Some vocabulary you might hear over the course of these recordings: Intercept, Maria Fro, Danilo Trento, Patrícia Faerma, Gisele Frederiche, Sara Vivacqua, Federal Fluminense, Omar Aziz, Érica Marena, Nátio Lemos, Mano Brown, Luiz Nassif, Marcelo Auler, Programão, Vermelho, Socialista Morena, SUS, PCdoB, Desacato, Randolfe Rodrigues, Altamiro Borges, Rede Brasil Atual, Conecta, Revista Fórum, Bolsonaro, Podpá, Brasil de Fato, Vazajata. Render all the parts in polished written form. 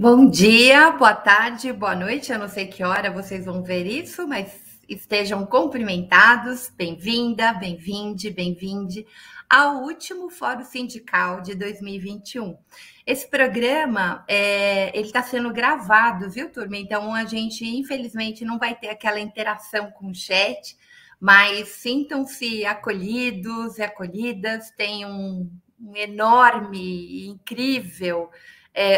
Bom dia, boa tarde, boa noite. Eu não sei que hora vocês vão ver isso, mas estejam cumprimentados. Bem-vinda, bem-vinde, bem-vinde ao último Fórum Sindical de 2021. Esse programa, ele está sendo gravado, viu, turma? Então, a gente, infelizmente, não vai ter aquela interação com o chat, mas sintam-se acolhidos e acolhidas. Tem um enorme e incrível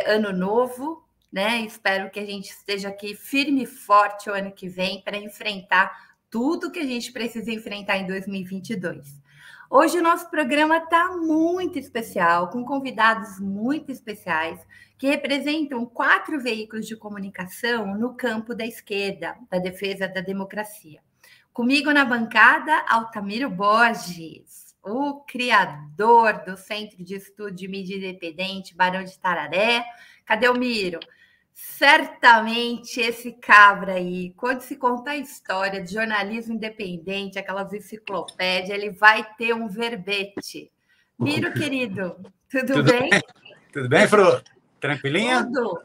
ano novo, né? Espero que a gente esteja aqui firme e forte o ano que vem para enfrentar tudo que a gente precisa enfrentar em 2022. Hoje o nosso programa está muito especial, com convidados muito especiais que representam 4 veículos de comunicação no campo da esquerda, da defesa da democracia. Comigo na bancada, Altamiro Borges, o criador do Centro de Estudos de Mídia Independente Barão de Itararé. Cadê o Miro? Certamente esse cabra aí, quando se contar a história de jornalismo independente, aquelas enciclopédias, ele vai ter um verbete. Miro, querido, tudo bem? Tudo bem, Fru? Tranquilinha? Tudo.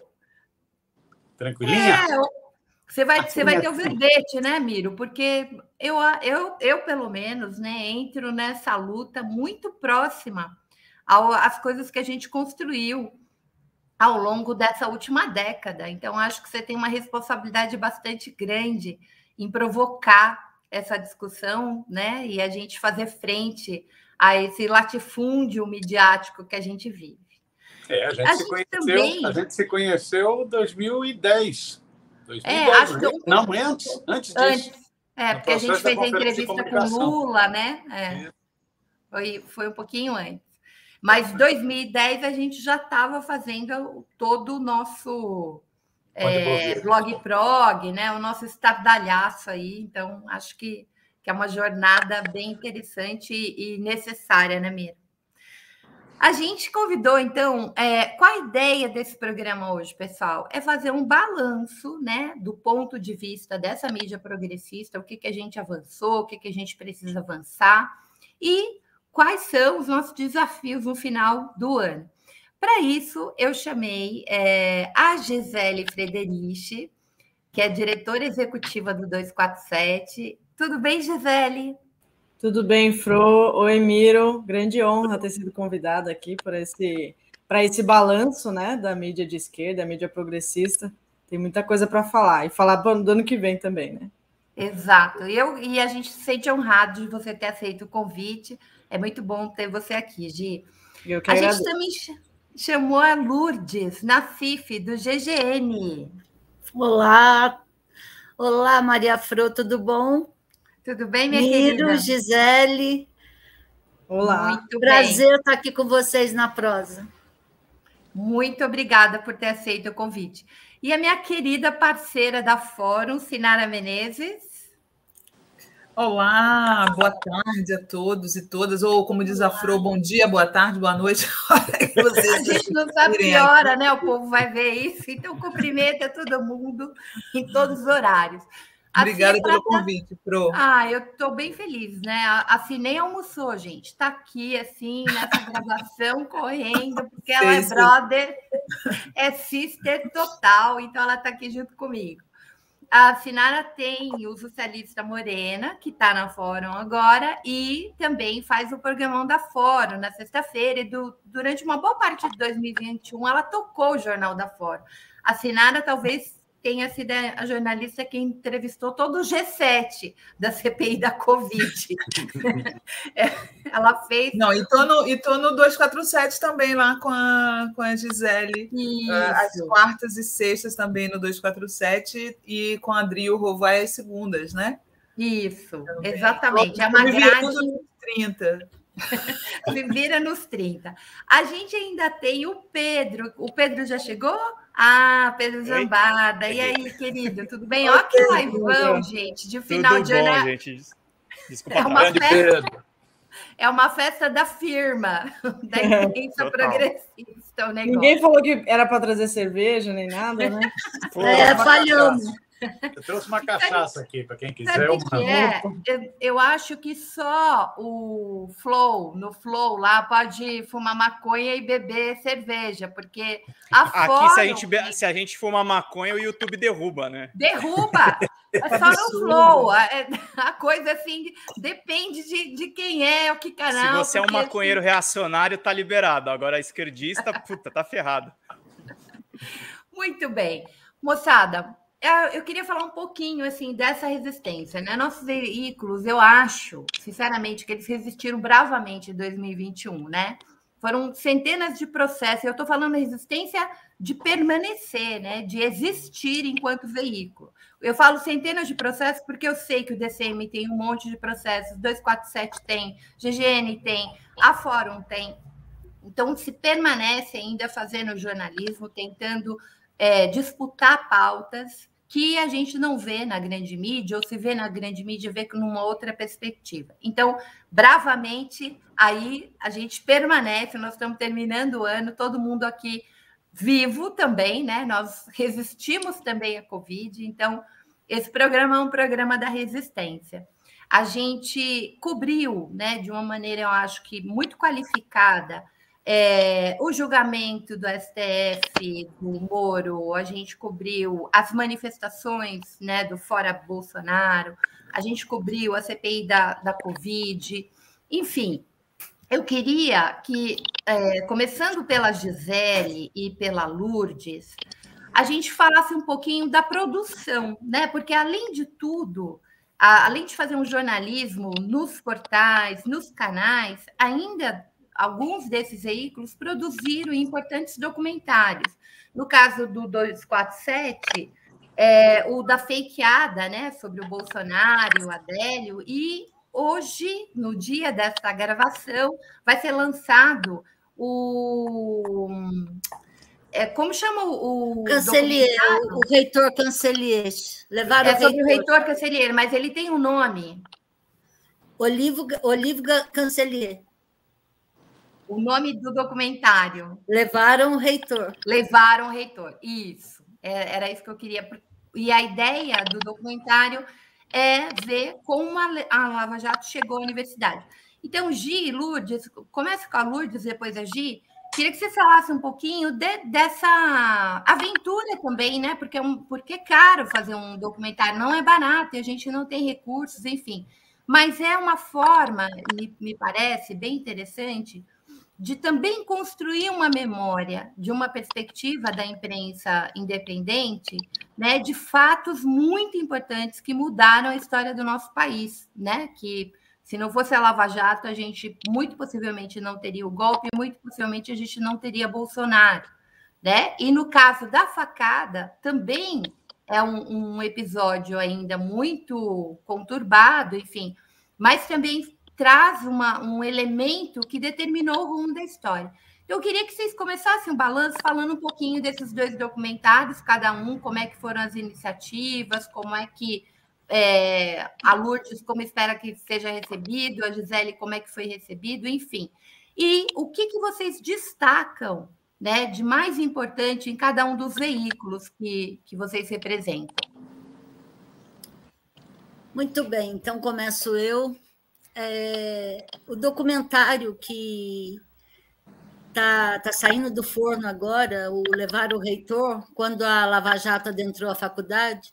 Tranquilinha? Você vai ter o verdete, né, Miro? Porque eu pelo menos, né, entro nessa luta muito próxima às coisas que a gente construiu ao longo dessa última década. Então, acho que você tem uma responsabilidade bastante grande em provocar essa discussão, né, e a gente fazer frente a esse latifúndio midiático que a gente vive. A gente se conheceu em 2010. 2010, acho que não, antes disso. Porque a gente fez a entrevista com Lula, né? Foi um pouquinho antes. Mas em 2010 a gente já estava fazendo todo o nosso blog prog, né? O nosso estardalhaço aí. Então, acho que é uma jornada bem interessante e necessária, né, Mira? A gente convidou, então, qual a ideia desse programa hoje, pessoal? É fazer um balanço, né, do ponto de vista dessa mídia progressista, o que a gente avançou, o que a gente precisa avançar e quais são os nossos desafios no final do ano. Para isso, eu chamei a Gisele Frederiche, que é diretora executiva do 247. Tudo bem, Gisele? Tudo bem, Fro? Oi, Miro. Grande honra ter sido convidada aqui para esse balanço, né, da mídia de esquerda, da mídia progressista. Tem muita coisa para falar. E falar do ano que vem também, né? Exato. E a gente se sente honrado de você ter aceito o convite. É muito bom ter você aqui, Gi. Eu que agradeço. A gente também chamou a Lourdes Nassif, do GGN. Olá. Olá, Maria Fro. Tudo bom? Tudo bem, minha querida? Miro, Gisele. Olá. Muito prazer bem. Estar aqui com vocês na prosa. Muito obrigada por ter aceito o convite. E a minha querida parceira da Fórum, Cynara Menezes. Olá, boa tarde a todos e todas. Ou, como diz a Fro, bom dia, boa tarde, boa noite. A gente não sabe que hora, né? O povo vai ver isso. Então, cumprimenta todo mundo em todos os horários. Obrigada pelo convite, Pro. Eu estou bem feliz, né? A Cynara nem almoçou, gente. Está aqui, assim, nessa gravação, correndo, porque ela é brother, é sister total, então ela está aqui junto comigo. A Cynara tem o Socialista Morena, que está na Fórum agora, e também faz o programão da Fórum na sexta-feira. Durante uma boa parte de 2021, ela tocou o Jornal da Fórum. A Cynara talvez tenha sido a jornalista que entrevistou todo o G7 da CPI da Covid. Ela fez... Não, e estou no 247 também, lá com a Gisele. Isso. Às quartas e sextas também no 247 e com a Adri, o Rovai às segundas, né? Isso, também. Exatamente. É uma grade... Nos 30. Me vira nos 30. A gente ainda tem o Pedro. O Pedro já chegou? Pedro Zambarda. E aí, querido, tudo bem? Olha que laivão, gente, de final de ano. Desculpa, é uma festa. Pedro. É uma festa da firma, da imprensa progressista. Ninguém falou que era para trazer cerveja nem nada, né? Falhamos. Eu trouxe uma cachaça aqui, para quem quiser. Eu acho que só o Flow, no Flow lá, pode fumar maconha e beber cerveja, porque a Fórum... Aqui, se a gente fumar maconha, o YouTube derruba, né? Derruba! É só no Flow. A coisa, assim, depende de quem é, o que canal... Se você é um maconheiro assim... reacionário, tá liberado. Agora, a esquerdista, puta, tá ferrado. Muito bem. Moçada, eu queria falar um pouquinho assim dessa resistência, né? Nossos veículos, eu acho, sinceramente, que eles resistiram bravamente em 2021, né? Foram centenas de processos. Eu estou falando resistência de permanecer, né? De existir enquanto veículo. Eu falo centenas de processos porque eu sei que o DCM tem um monte de processos, 247 tem, GGN tem, a Fórum tem. Então, se permanece ainda fazendo jornalismo, tentando disputar pautas que a gente não vê na grande mídia, ou se vê na grande mídia, vê numa outra perspectiva. Então, bravamente, aí a gente permanece, nós estamos terminando o ano, todo mundo aqui vivo também, né? Nós resistimos também à Covid, então esse programa é um programa da resistência. A gente cobriu, né, de uma maneira, eu acho que muito qualificada, o julgamento do STF, do Moro, a gente cobriu as manifestações, né, do Fora Bolsonaro, a gente cobriu a CPI da Covid, enfim. Eu queria que, começando pela Gisele e pela Lourdes, a gente falasse um pouquinho da produção, né? Porque, além de tudo, além de fazer um jornalismo nos portais, nos canais, ainda... Alguns desses veículos produziram importantes documentários. No caso do 247, o da fakeada, né, sobre o Bolsonaro, o Adélio, e hoje, no dia desta gravação, vai ser lançado o... como chama o Cancellier, o reitor Cancellier. Levaram sobre o reitor Cancellier, mas ele tem um nome. Olivo Cancellier. O nome do documentário. Levaram o reitor. Levaram o reitor, isso. Era isso que eu queria. E a ideia do documentário é ver como a Lava Jato chegou à universidade. Então, Gi e Lourdes, começa com a Lourdes, depois a Gi. Queria que você falasse um pouquinho dessa aventura também, né? Porque é caro fazer um documentário, não é barato, e a gente não tem recursos, enfim. Mas é uma forma, me parece, bem interessante... de também construir uma memória de uma perspectiva da imprensa independente, né, de fatos muito importantes que mudaram a história do nosso país, né, que se não fosse a Lava Jato, a gente muito possivelmente não teria o golpe, muito possivelmente a gente não teria Bolsonaro, né? E no caso da facada, também é um episódio ainda muito conturbado, enfim, mas também traz um elemento que determinou o rumo da história. Eu queria que vocês começassem um balanço falando um pouquinho desses dois documentários, cada um, como é que foram as iniciativas, como é que a Lourdes, como espera que seja recebido, a Gisele, como é que foi recebido, enfim. E o que vocês destacam, né, de mais importante em cada um dos veículos que vocês representam? Muito bem, então começo eu. O documentário que está saindo do forno agora, o Levar o Reitor, quando a Lava Jato adentrou a faculdade,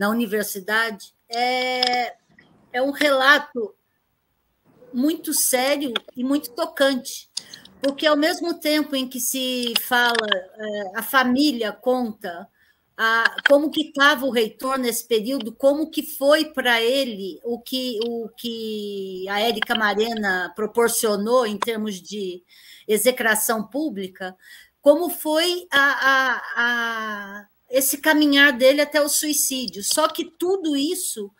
na universidade, é um relato muito sério e muito tocante, porque, ao mesmo tempo em que se fala, a família conta como que estava o reitor nesse período, como que foi para ele o que a Érica Marena proporcionou em termos de execração pública, como foi esse caminhar dele até o suicídio. Só que tudo isso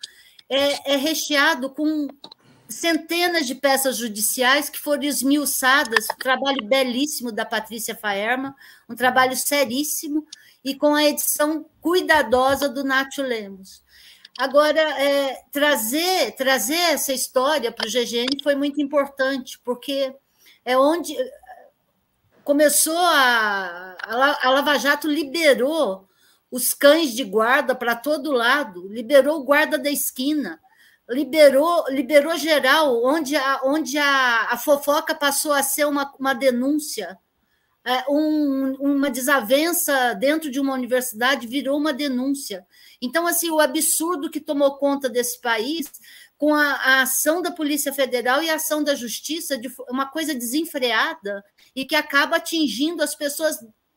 é recheado com centenas de peças judiciais que foram esmiuçadas, um trabalho belíssimo da Patrícia Faerma, um trabalho seríssimo, e com a edição cuidadosa do Nátio Lemos. Agora, trazer essa história para o GGN foi muito importante, porque é onde começou a Lava Jato liberou os cães de guarda para todo lado, liberou o guarda da esquina, liberou geral, onde a fofoca passou a ser uma denúncia, uma desavença dentro de uma universidade virou uma denúncia. Então, assim, o absurdo que tomou conta desse país com a ação da Polícia Federal e a ação da Justiça, de uma coisa desenfreada e que acaba atingindo as pessoas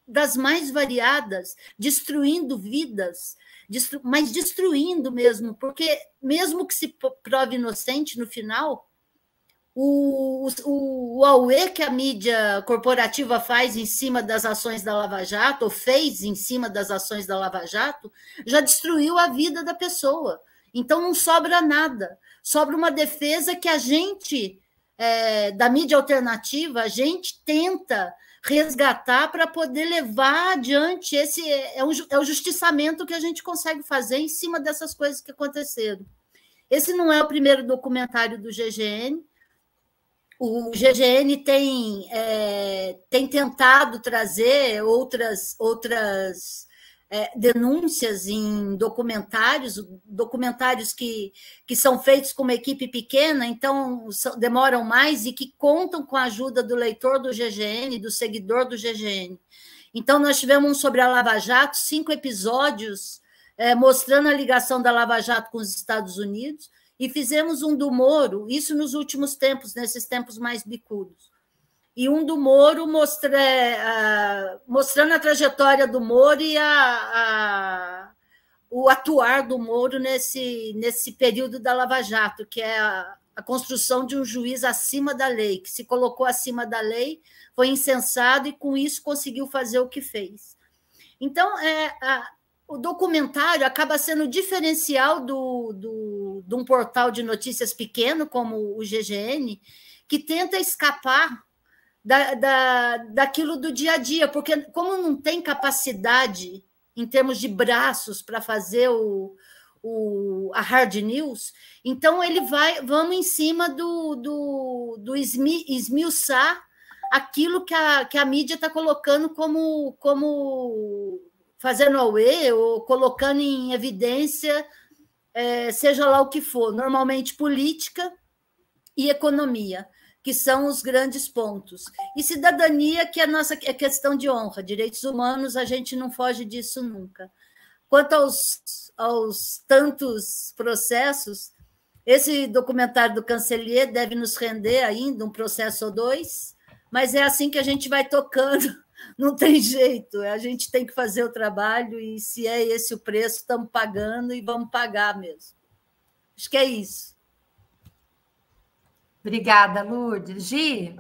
das mais variadas, destruindo vidas, mas destruindo mesmo, porque mesmo que se prove inocente no final, o auê que a mídia corporativa faz em cima das ações da Lava Jato, ou fez em cima das ações da Lava Jato, já destruiu a vida da pessoa. Então, não sobra nada. Sobra uma defesa que a gente, da mídia alternativa, a gente tenta resgatar para poder levar adiante esse... É o justiçamento que a gente consegue fazer em cima dessas coisas que aconteceram. Esse não é o primeiro documentário do GGN. O GGN tem tentado trazer outras denúncias em documentários que são feitos com uma equipe pequena, então demoram mais e que contam com a ajuda do leitor do GGN, do seguidor do GGN. Então, nós tivemos um sobre a Lava Jato, 5 episódios mostrando a ligação da Lava Jato com os Estados Unidos, e fizemos um do Moro, isso nos últimos tempos, nesses tempos mais bicudos, e um do Moro mostrando a trajetória do Moro e o atuar do Moro nesse período da Lava Jato, que é a construção de um juiz acima da lei, que se colocou acima da lei, foi insensado e, com isso, conseguiu fazer o que fez. Então, o documentário acaba sendo o diferencial de um portal de notícias pequeno, como o GGN, que tenta escapar daquilo do dia a dia, porque como não tem capacidade em termos de braços para fazer a hard news, então vamos em cima do esmiuçar aquilo que a mídia está colocando como fazendo auê ou colocando em evidência, seja lá o que for, normalmente política e economia, que são os grandes pontos. E cidadania, que é a nossa questão de honra, direitos humanos, a gente não foge disso nunca. Quanto aos tantos processos, esse documentário do Cancellier deve nos render ainda um processo ou 2, mas é assim que a gente vai tocando. Não tem jeito, a gente tem que fazer o trabalho e, se é esse o preço, estamos pagando e vamos pagar mesmo. Acho que é isso. Obrigada, Lourdes. Gi?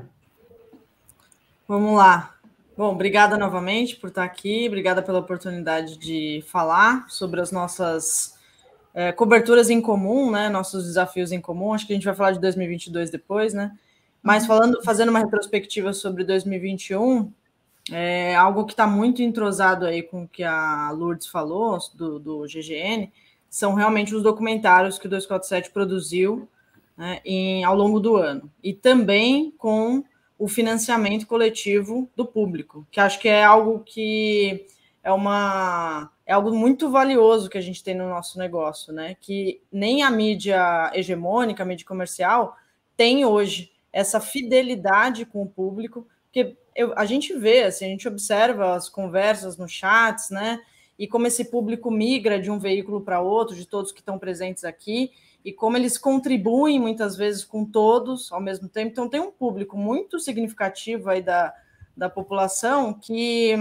Vamos lá. Bom, obrigada novamente por estar aqui, obrigada pela oportunidade de falar sobre as nossas coberturas em comum, né? Nossos desafios em comum. Acho que a gente vai falar de 2022 depois, né? Mas fazendo uma retrospectiva sobre 2021... É algo que está muito entrosado aí com o que a Lourdes falou do GGN, são realmente os documentários que o 247 produziu, né, ao longo do ano. E também com o financiamento coletivo do público, que acho que é algo que é algo muito valioso que a gente tem no nosso negócio, né? Que nem a mídia hegemônica, a mídia comercial, tem hoje essa fidelidade com o público, porque a gente vê, assim, a gente observa as conversas nos chats, né? E como esse público migra de um veículo para outro, de todos que estão presentes aqui, e como eles contribuem muitas vezes com todos ao mesmo tempo. Então, tem um público muito significativo aí da população que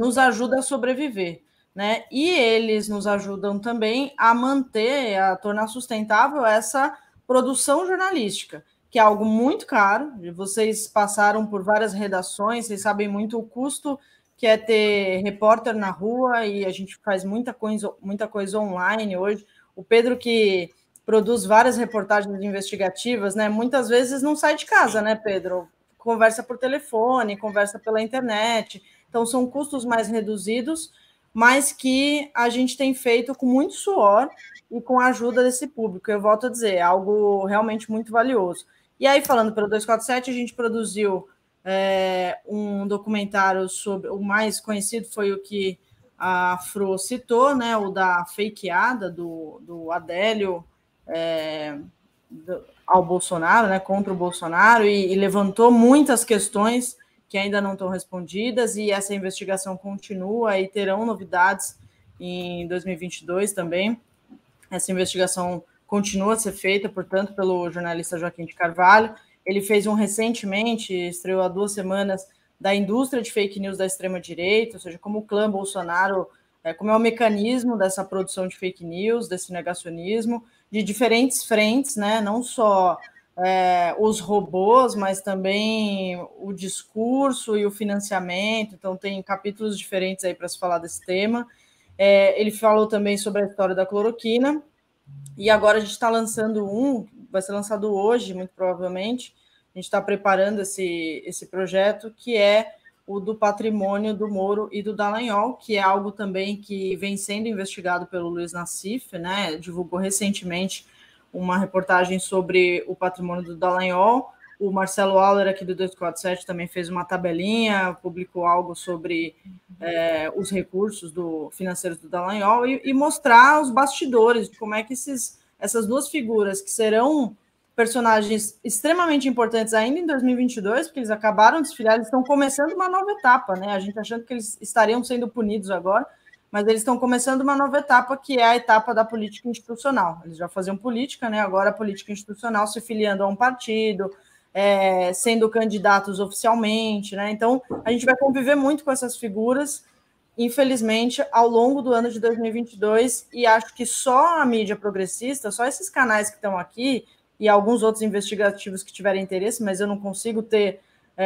nos ajuda a sobreviver, né? E eles nos ajudam também a manter, a tornar sustentável essa produção jornalística, que é algo muito caro. Vocês passaram por várias redações, vocês sabem muito o custo que é ter repórter na rua, e a gente faz muita coisa online hoje. O Pedro, que produz várias reportagens investigativas, né, muitas vezes não sai de casa, né, Pedro? Conversa por telefone, conversa pela internet. Então, são custos mais reduzidos, mas que a gente tem feito com muito suor e com a ajuda desse público. Eu volto a dizer, é algo realmente muito valioso. E aí, falando pelo 247, a gente produziu um documentário sobre... O mais conhecido foi o que a Fro citou, né, o da fakeada do Adélio ao Bolsonaro, né, contra o Bolsonaro, e levantou muitas questões que ainda não estão respondidas, e essa investigação continua e terão novidades em 2022 também. Essa investigação continua a ser feita, portanto, pelo jornalista Joaquim de Carvalho. Ele fez um recentemente, estreou há 2 semanas, da indústria de fake news da extrema-direita, ou seja, como o clã Bolsonaro, como é o mecanismo dessa produção de fake news, desse negacionismo, de diferentes frentes, né? Não só os robôs, mas também o discurso e o financiamento. Então, tem capítulos diferentes aí para se falar desse tema. Ele falou também sobre a história da cloroquina, e agora a gente está lançando um, vai ser lançado hoje, muito provavelmente. A gente está preparando esse projeto, que é o do patrimônio do Moro e do Dallagnol, que é algo também que vem sendo investigado pelo Luiz Nassif, né? Divulgou recentemente uma reportagem sobre o patrimônio do Dallagnol. O Marcelo Auler, aqui do 247, também fez uma tabelinha, publicou algo sobre os recursos financeiros do Dallagnol, e mostrar os bastidores de como é que essas duas figuras, que serão personagens extremamente importantes ainda em 2022, porque eles acabaram de se filiar, eles estão começando uma nova etapa, né? A gente achando que eles estariam sendo punidos agora, mas eles estão começando uma nova etapa, que é a etapa da política institucional. Eles já faziam política, né? Agora a política institucional, se filiando a um partido, sendo candidatos oficialmente, né? Então, a gente vai conviver muito com essas figuras, infelizmente, ao longo do ano de 2022, e acho que só a mídia progressista, só esses canais que estão aqui, e alguns outros investigativos que tiverem interesse, mas eu não consigo ter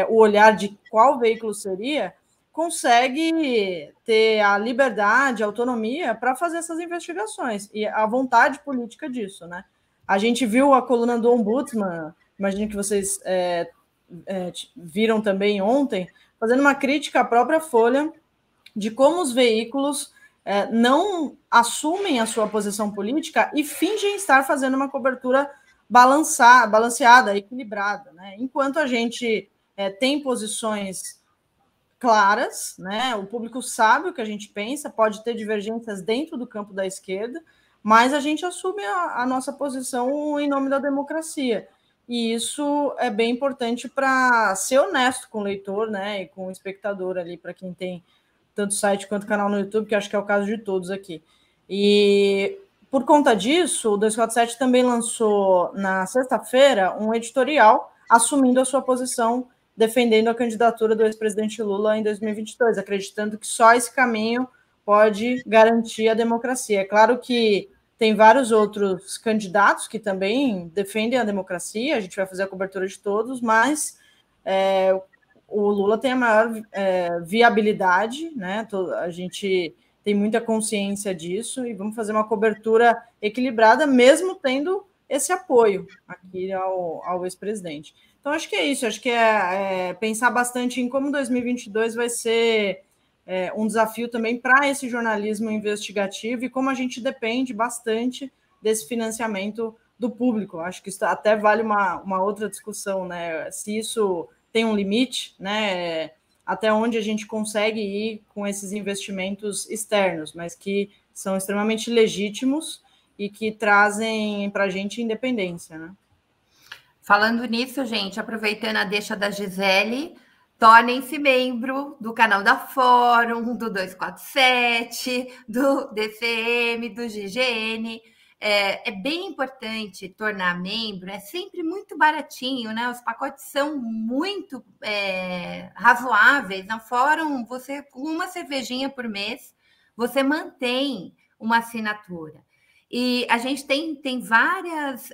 o olhar de qual veículo seria, consegue ter a liberdade, a autonomia para fazer essas investigações e a vontade política disso, né? A gente viu a coluna do Ombudsman, imagino que vocês viram também ontem, fazendo uma crítica à própria Folha de como os veículos não assumem a sua posição política e fingem estar fazendo uma cobertura balanceada, equilibrada, né? Enquanto a gente tem posições claras, né? O público sabe o que a gente pensa, pode ter divergências dentro do campo da esquerda, mas a gente assume a nossa posição em nome da democracia. E isso é bem importante para ser honesto com o leitor, né? E com o espectador ali, para quem tem tanto site quanto canal no YouTube, que acho que é o caso de todos aqui. E por conta disso, o 247 também lançou na sexta-feira um editorial assumindo a sua posição, defendendo a candidatura do ex-presidente Lula em 2022, acreditando que só esse caminho pode garantir a democracia. É claro que tem vários outros candidatos que também defendem a democracia, a gente vai fazer a cobertura de todos, mas o Lula tem a maior viabilidade, né? A gente tem muita consciência disso, e vamos fazer uma cobertura equilibrada, mesmo tendo esse apoio aqui ao ex-presidente. Então, acho que é isso, acho que é pensar bastante em como 2022 vai ser um desafio também para esse jornalismo investigativo, e como a gente depende bastante desse financiamento do público. Acho que isso até vale uma outra discussão, né? Se isso tem um limite, né? Até onde a gente consegue ir com esses investimentos externos, mas que são extremamente legítimos e que trazem para a gente independência, né? Falando nisso, gente, aproveitando a deixa da Gisele, tornem-se membro do canal da Fórum, do 247, do DCM, do GGN. É bem importante tornar membro, é sempre muito baratinho, né? Os pacotes são muito razoáveis. Na Fórum, você, com uma cervejinha por mês, você mantém uma assinatura. E a gente tem várias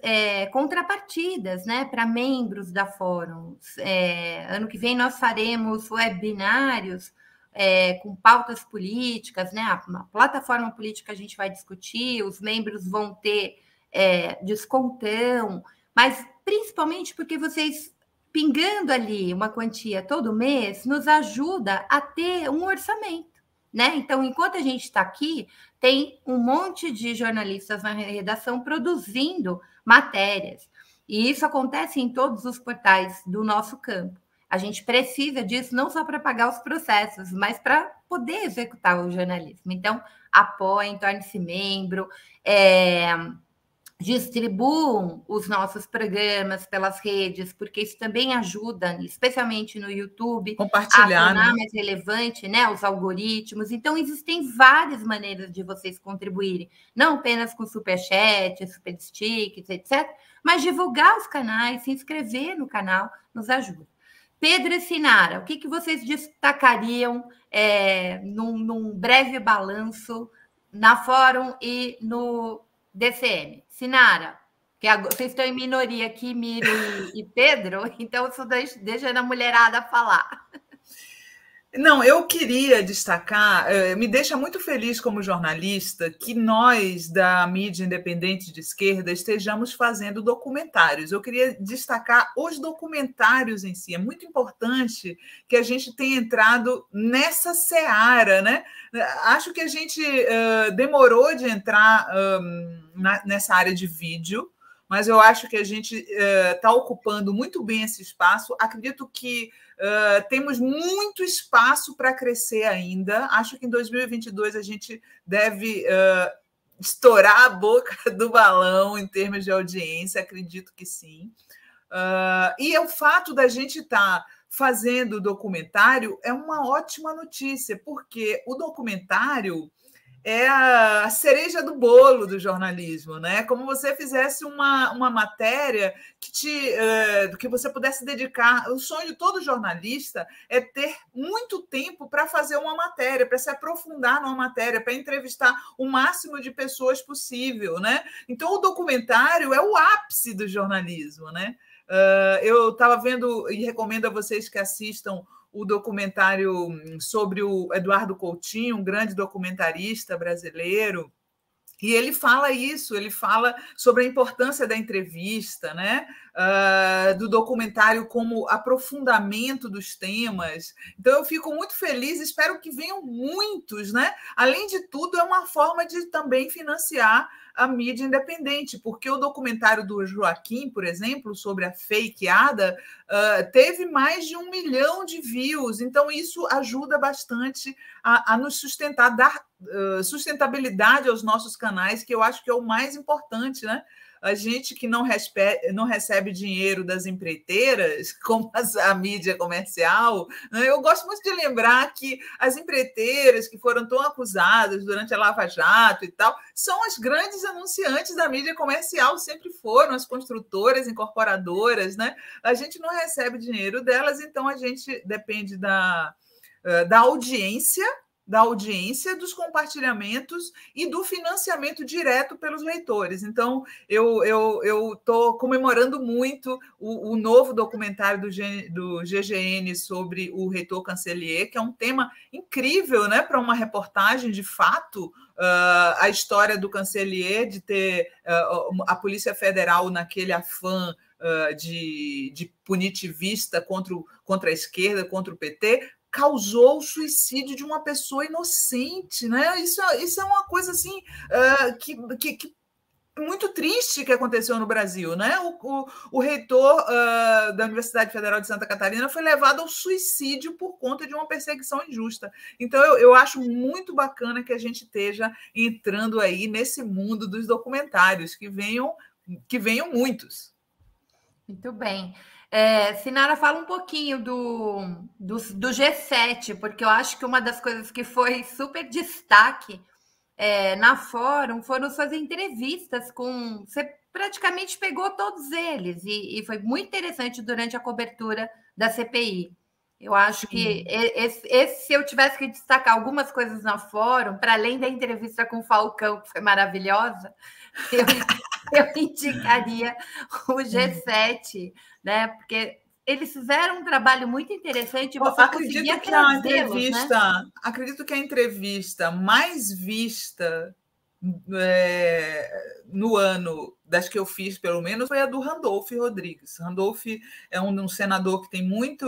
contrapartidas, né, para membros da Fórum. Ano que vem nós faremos webinários com pautas políticas, né? A plataforma política a gente vai discutir, os membros vão ter descontão, mas principalmente porque vocês, pingando ali uma quantia todo mês, nos ajuda a ter um orçamento, né? Então, enquanto a gente está aqui, tem um monte de jornalistas na redação produzindo matérias, e isso acontece em todos os portais do nosso campo. A gente precisa disso não só para pagar os processos, mas para poder executar o jornalismo. Então, apoiem, torne-se membro, distribuam os nossos programas pelas redes, porque isso também ajuda, especialmente no YouTube, compartilhar, a tornar mais relevante, né, os algoritmos. Então, existem várias maneiras de vocês contribuírem, não apenas com superchat, superstickers, etc., mas divulgar os canais, se inscrever no canal, nos ajuda. Pedro e Cynara, o que, que vocês destacariam num breve balanço na Fórum e no DCM? Cynara, que vocês estão em minoria aqui, Miro e Pedro, então isso deixa a mulherada falar. Não, eu queria destacar, me deixa muito feliz como jornalista que nós da mídia independente de esquerda estejamos fazendo documentários. Eu queria destacar os documentários em si. É muito importante que a gente tenha entrado nessa seara, né? Acho que a gente demorou de entrar nessa área de vídeo, mas eu acho que a gente está ocupando muito bem esse espaço. Acredito que temos muito espaço para crescer ainda. Acho que em 2022 a gente deve estourar a boca do balão em termos de audiência, acredito que sim. E é o fato da gente estar fazendo documentário é uma ótima notícia, porque o documentário é a cereja do bolo do jornalismo, né? Como você fizesse uma matéria que você pudesse dedicar. O sonho de todo jornalista é ter muito tempo para fazer uma matéria, para se aprofundar numa matéria, para entrevistar o máximo de pessoas possível, né? Então, o documentário é o ápice do jornalismo, né? Eu estava vendo e recomendo a vocês que assistam o documentário sobre o Eduardo Coutinho, um grande documentarista brasileiro, e ele fala isso, ele fala sobre a importância da entrevista, né? Do documentário como aprofundamento dos temas. Então, eu fico muito feliz, espero que venham muitos, né? Além de tudo, é uma forma de também financiar a mídia independente, porque o documentário do Joaquim, por exemplo, sobre a fakeada, teve mais de 1 milhão de views, então isso ajuda bastante a nos sustentar, dar sustentabilidade aos nossos canais, que eu acho que é o mais importante, né? A gente que não recebe dinheiro das empreiteiras, como a mídia comercial, né? Eu gosto muito de lembrar que as empreiteiras que foram tão acusadas durante a Lava Jato e tal, são as grandes anunciantes da mídia comercial, sempre foram as construtoras, incorporadoras, né? A gente não recebe dinheiro delas, então a gente depende da audiência, dos compartilhamentos e do financiamento direto pelos leitores. Então, eu estou comemorando muito o novo documentário do GGN sobre o reitor Cancellier, que é um tema incrível, né, para uma reportagem de fato. A história do Cancellier, de ter a Polícia Federal naquele afã de punitivista contra a esquerda, contra o PT, causou o suicídio de uma pessoa inocente, né? Isso é uma coisa assim que muito triste que aconteceu no Brasil, né? O reitor da Universidade Federal de Santa Catarina foi levado ao suicídio por conta de uma perseguição injusta. Então, eu acho muito bacana que a gente esteja entrando aí nesse mundo dos documentários, que venham muitos. Muito bem. Cynara, fala um pouquinho do G7, porque eu acho que uma das coisas que foi super destaque na Fórum foram suas entrevistas com... Você praticamente pegou todos eles e foi muito interessante durante a cobertura da CPI. Eu acho que se eu tivesse que destacar algumas coisas na Fórum, para além da entrevista com o Falcão, que foi maravilhosa, eu indicaria o G7, né? Porque eles fizeram um trabalho muito interessante. Você acredito que a entrevista, né? Acredito que a entrevista mais vista no ano, das que eu fiz, pelo menos, foi a do Randolfe Rodrigues. Randolfe é um senador que tem muita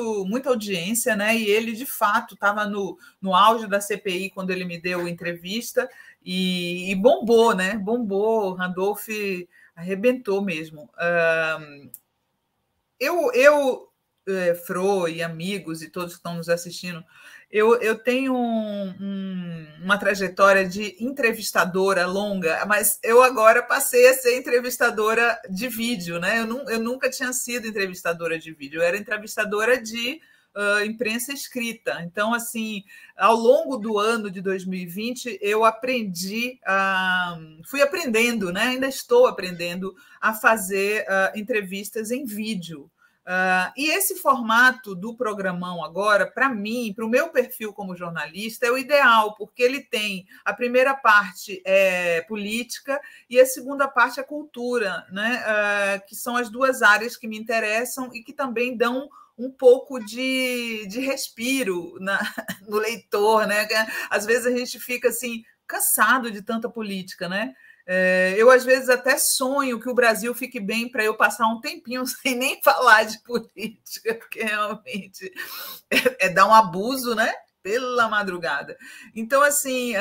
audiência, né? E ele, de fato, estava no auge da CPI quando ele me deu entrevista e bombou, né? Bombou, Randolfe arrebentou mesmo. Eu Fro e amigos e todos que estão nos assistindo, eu tenho uma trajetória de entrevistadora longa, mas eu agora passei a ser entrevistadora de vídeo, né? Eu nunca tinha sido entrevistadora de vídeo, eu era entrevistadora de imprensa escrita. Então, assim, ao longo do ano de 2020, eu aprendi, fui aprendendo, né? Ainda estou aprendendo a fazer entrevistas em vídeo. E esse formato do programão agora, para mim, para o meu perfil como jornalista, é o ideal, porque ele tem a primeira parte é política e a segunda parte é cultura, né? Que são as duas áreas que me interessam e que também dão um pouco de respiro no leitor, né? Às vezes a gente fica assim, cansado de tanta política, né? Eu, às vezes, até sonho que o Brasil fique bem para eu passar um tempinho sem nem falar de política, porque realmente é dar um abuso, né? Pela madrugada. Então, assim,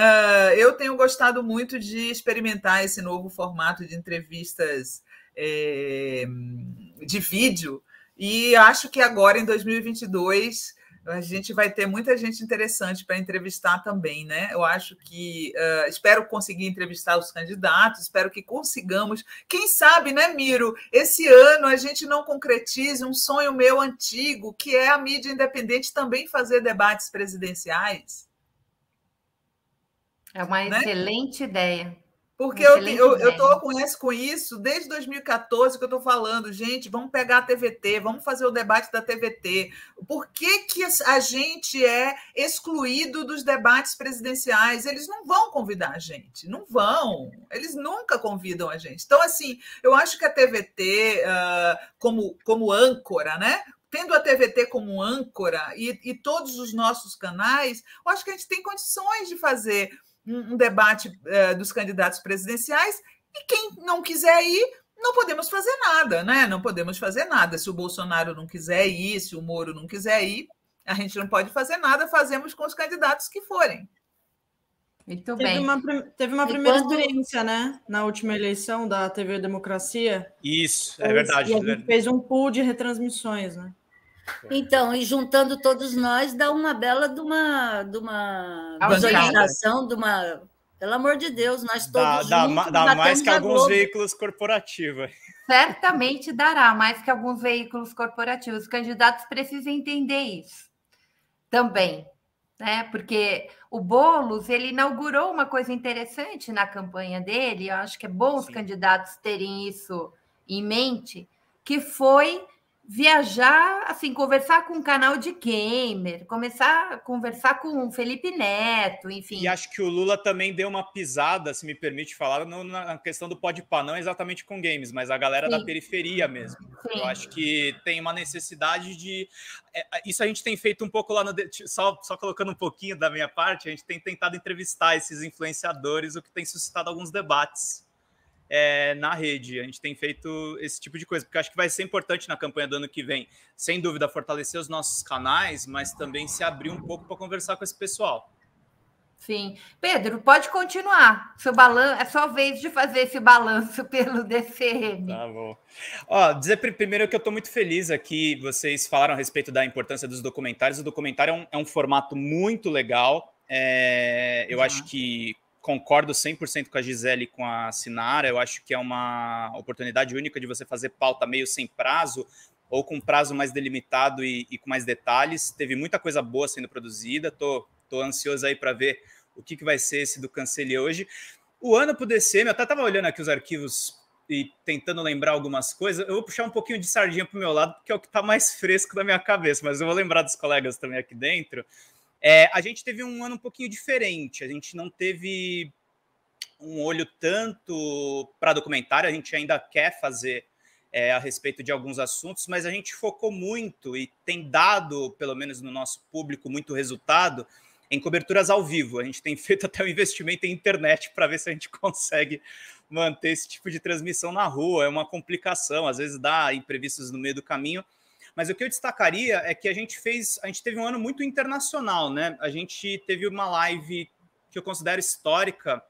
eu tenho gostado muito de experimentar esse novo formato de entrevistas de vídeo e acho que agora, em 2022... a gente vai ter muita gente interessante para entrevistar também, né? Eu acho que... espero conseguir entrevistar os candidatos, espero que consigamos. Quem sabe, né, Miro? Esse ano a gente não concretize um sonho meu antigo, que é a mídia independente também fazer debates presidenciais. É uma excelente ideia. Porque eu estou com isso desde 2014 que eu estou falando, gente, vamos pegar a TVT, vamos fazer o debate da TVT. Por que a gente é excluído dos debates presidenciais? Eles não vão convidar a gente, não vão. Eles nunca convidam a gente. Então, assim, eu acho que a TVT, como âncora, né? Tendo a TVT como âncora e todos os nossos canais, eu acho que a gente tem condições de fazer um debate dos candidatos presidenciais, e quem não quiser ir, não podemos fazer nada, né? Não podemos fazer nada. Se o Bolsonaro não quiser ir, se o Moro não quiser ir, a gente não pode fazer nada, fazemos com os candidatos que forem. Muito bem. Teve uma primeira experiência, né? Na última eleição da TV Democracia. Isso, é verdade. E a gente fez um pool de retransmissões, né? Então, e juntando todos nós, dá uma bela de uma visualização, de uma... Pelo amor de Deus, nós todos juntos, dá mais que alguns veículos corporativos. Certamente dará mais que alguns veículos corporativos. Os candidatos precisam entender isso também, né? Porque o Boulos, ele inaugurou uma coisa interessante na campanha dele, eu acho que é bom os candidatos terem isso em mente, que foi... viajar, assim, conversar com um canal de gamer, começar a conversar com o Felipe Neto, enfim. E acho que o Lula também deu uma pisada, se me permite falar, na questão do Podpá, não exatamente com games, mas a galera da periferia mesmo. Sim. Eu acho que tem uma necessidade de... isso a gente tem feito um pouco lá no... Só colocando um pouquinho da minha parte, a gente tem tentado entrevistar esses influenciadores, o que tem suscitado alguns debates. Na rede, a gente tem feito esse tipo de coisa, porque acho que vai ser importante na campanha do ano que vem, sem dúvida, fortalecer os nossos canais, mas também se abrir um pouco para conversar com esse pessoal. Sim. Pedro, pode continuar. É sua vez de fazer esse balanço pelo DCM. Tá bom. Ó, dizer primeiro que eu estou muito feliz aqui. Vocês falaram a respeito da importância dos documentários. O documentário é um formato muito legal. Eu acho que concordo 100% com a Gisele e com a Cynara. Eu acho que é uma oportunidade única de você fazer pauta meio sem prazo ou com prazo mais delimitado e com mais detalhes. Teve muita coisa boa sendo produzida. Tô ansioso aí para ver o que vai ser esse do Cancellier hoje. O ano para o DCM, eu até estava olhando aqui os arquivos e tentando lembrar algumas coisas. Eu vou puxar um pouquinho de sardinha para o meu lado, porque é o que está mais fresco na minha cabeça, mas eu vou lembrar dos colegas também aqui dentro. A gente teve um ano um pouquinho diferente, a gente não teve um olho tanto para documentário, a gente ainda quer fazer a respeito de alguns assuntos, mas a gente focou muito e tem dado, pelo menos no nosso público, muito resultado em coberturas ao vivo. A gente tem feito até um investimento em internet para ver se a gente consegue manter esse tipo de transmissão na rua, é uma complicação, às vezes dá imprevistos no meio do caminho. Mas o que eu destacaria é que a gente teve um ano muito internacional, né? A gente teve uma live que eu considero histórica,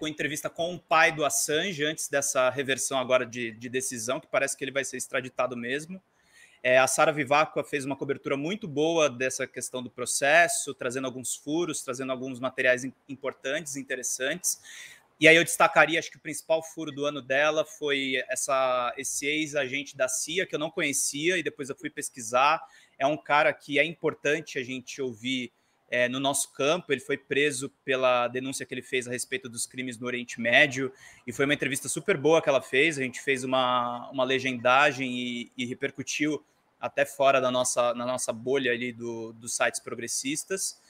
com entrevista com o pai do Assange, antes dessa reversão agora de decisão, que parece que ele vai ser extraditado mesmo. A Sara Vivacqua fez uma cobertura muito boa dessa questão do processo, trazendo alguns furos, trazendo alguns materiais importantes, interessantes. E aí eu destacaria, acho que o principal furo do ano dela foi esse ex-agente da CIA, que eu não conhecia, e depois eu fui pesquisar. É um cara que é importante a gente ouvir no nosso campo. Ele foi preso pela denúncia que ele fez a respeito dos crimes no Oriente Médio, e foi uma entrevista super boa que ela fez. A gente fez uma legendagem e repercutiu até fora da nossa bolha ali dos sites progressistas.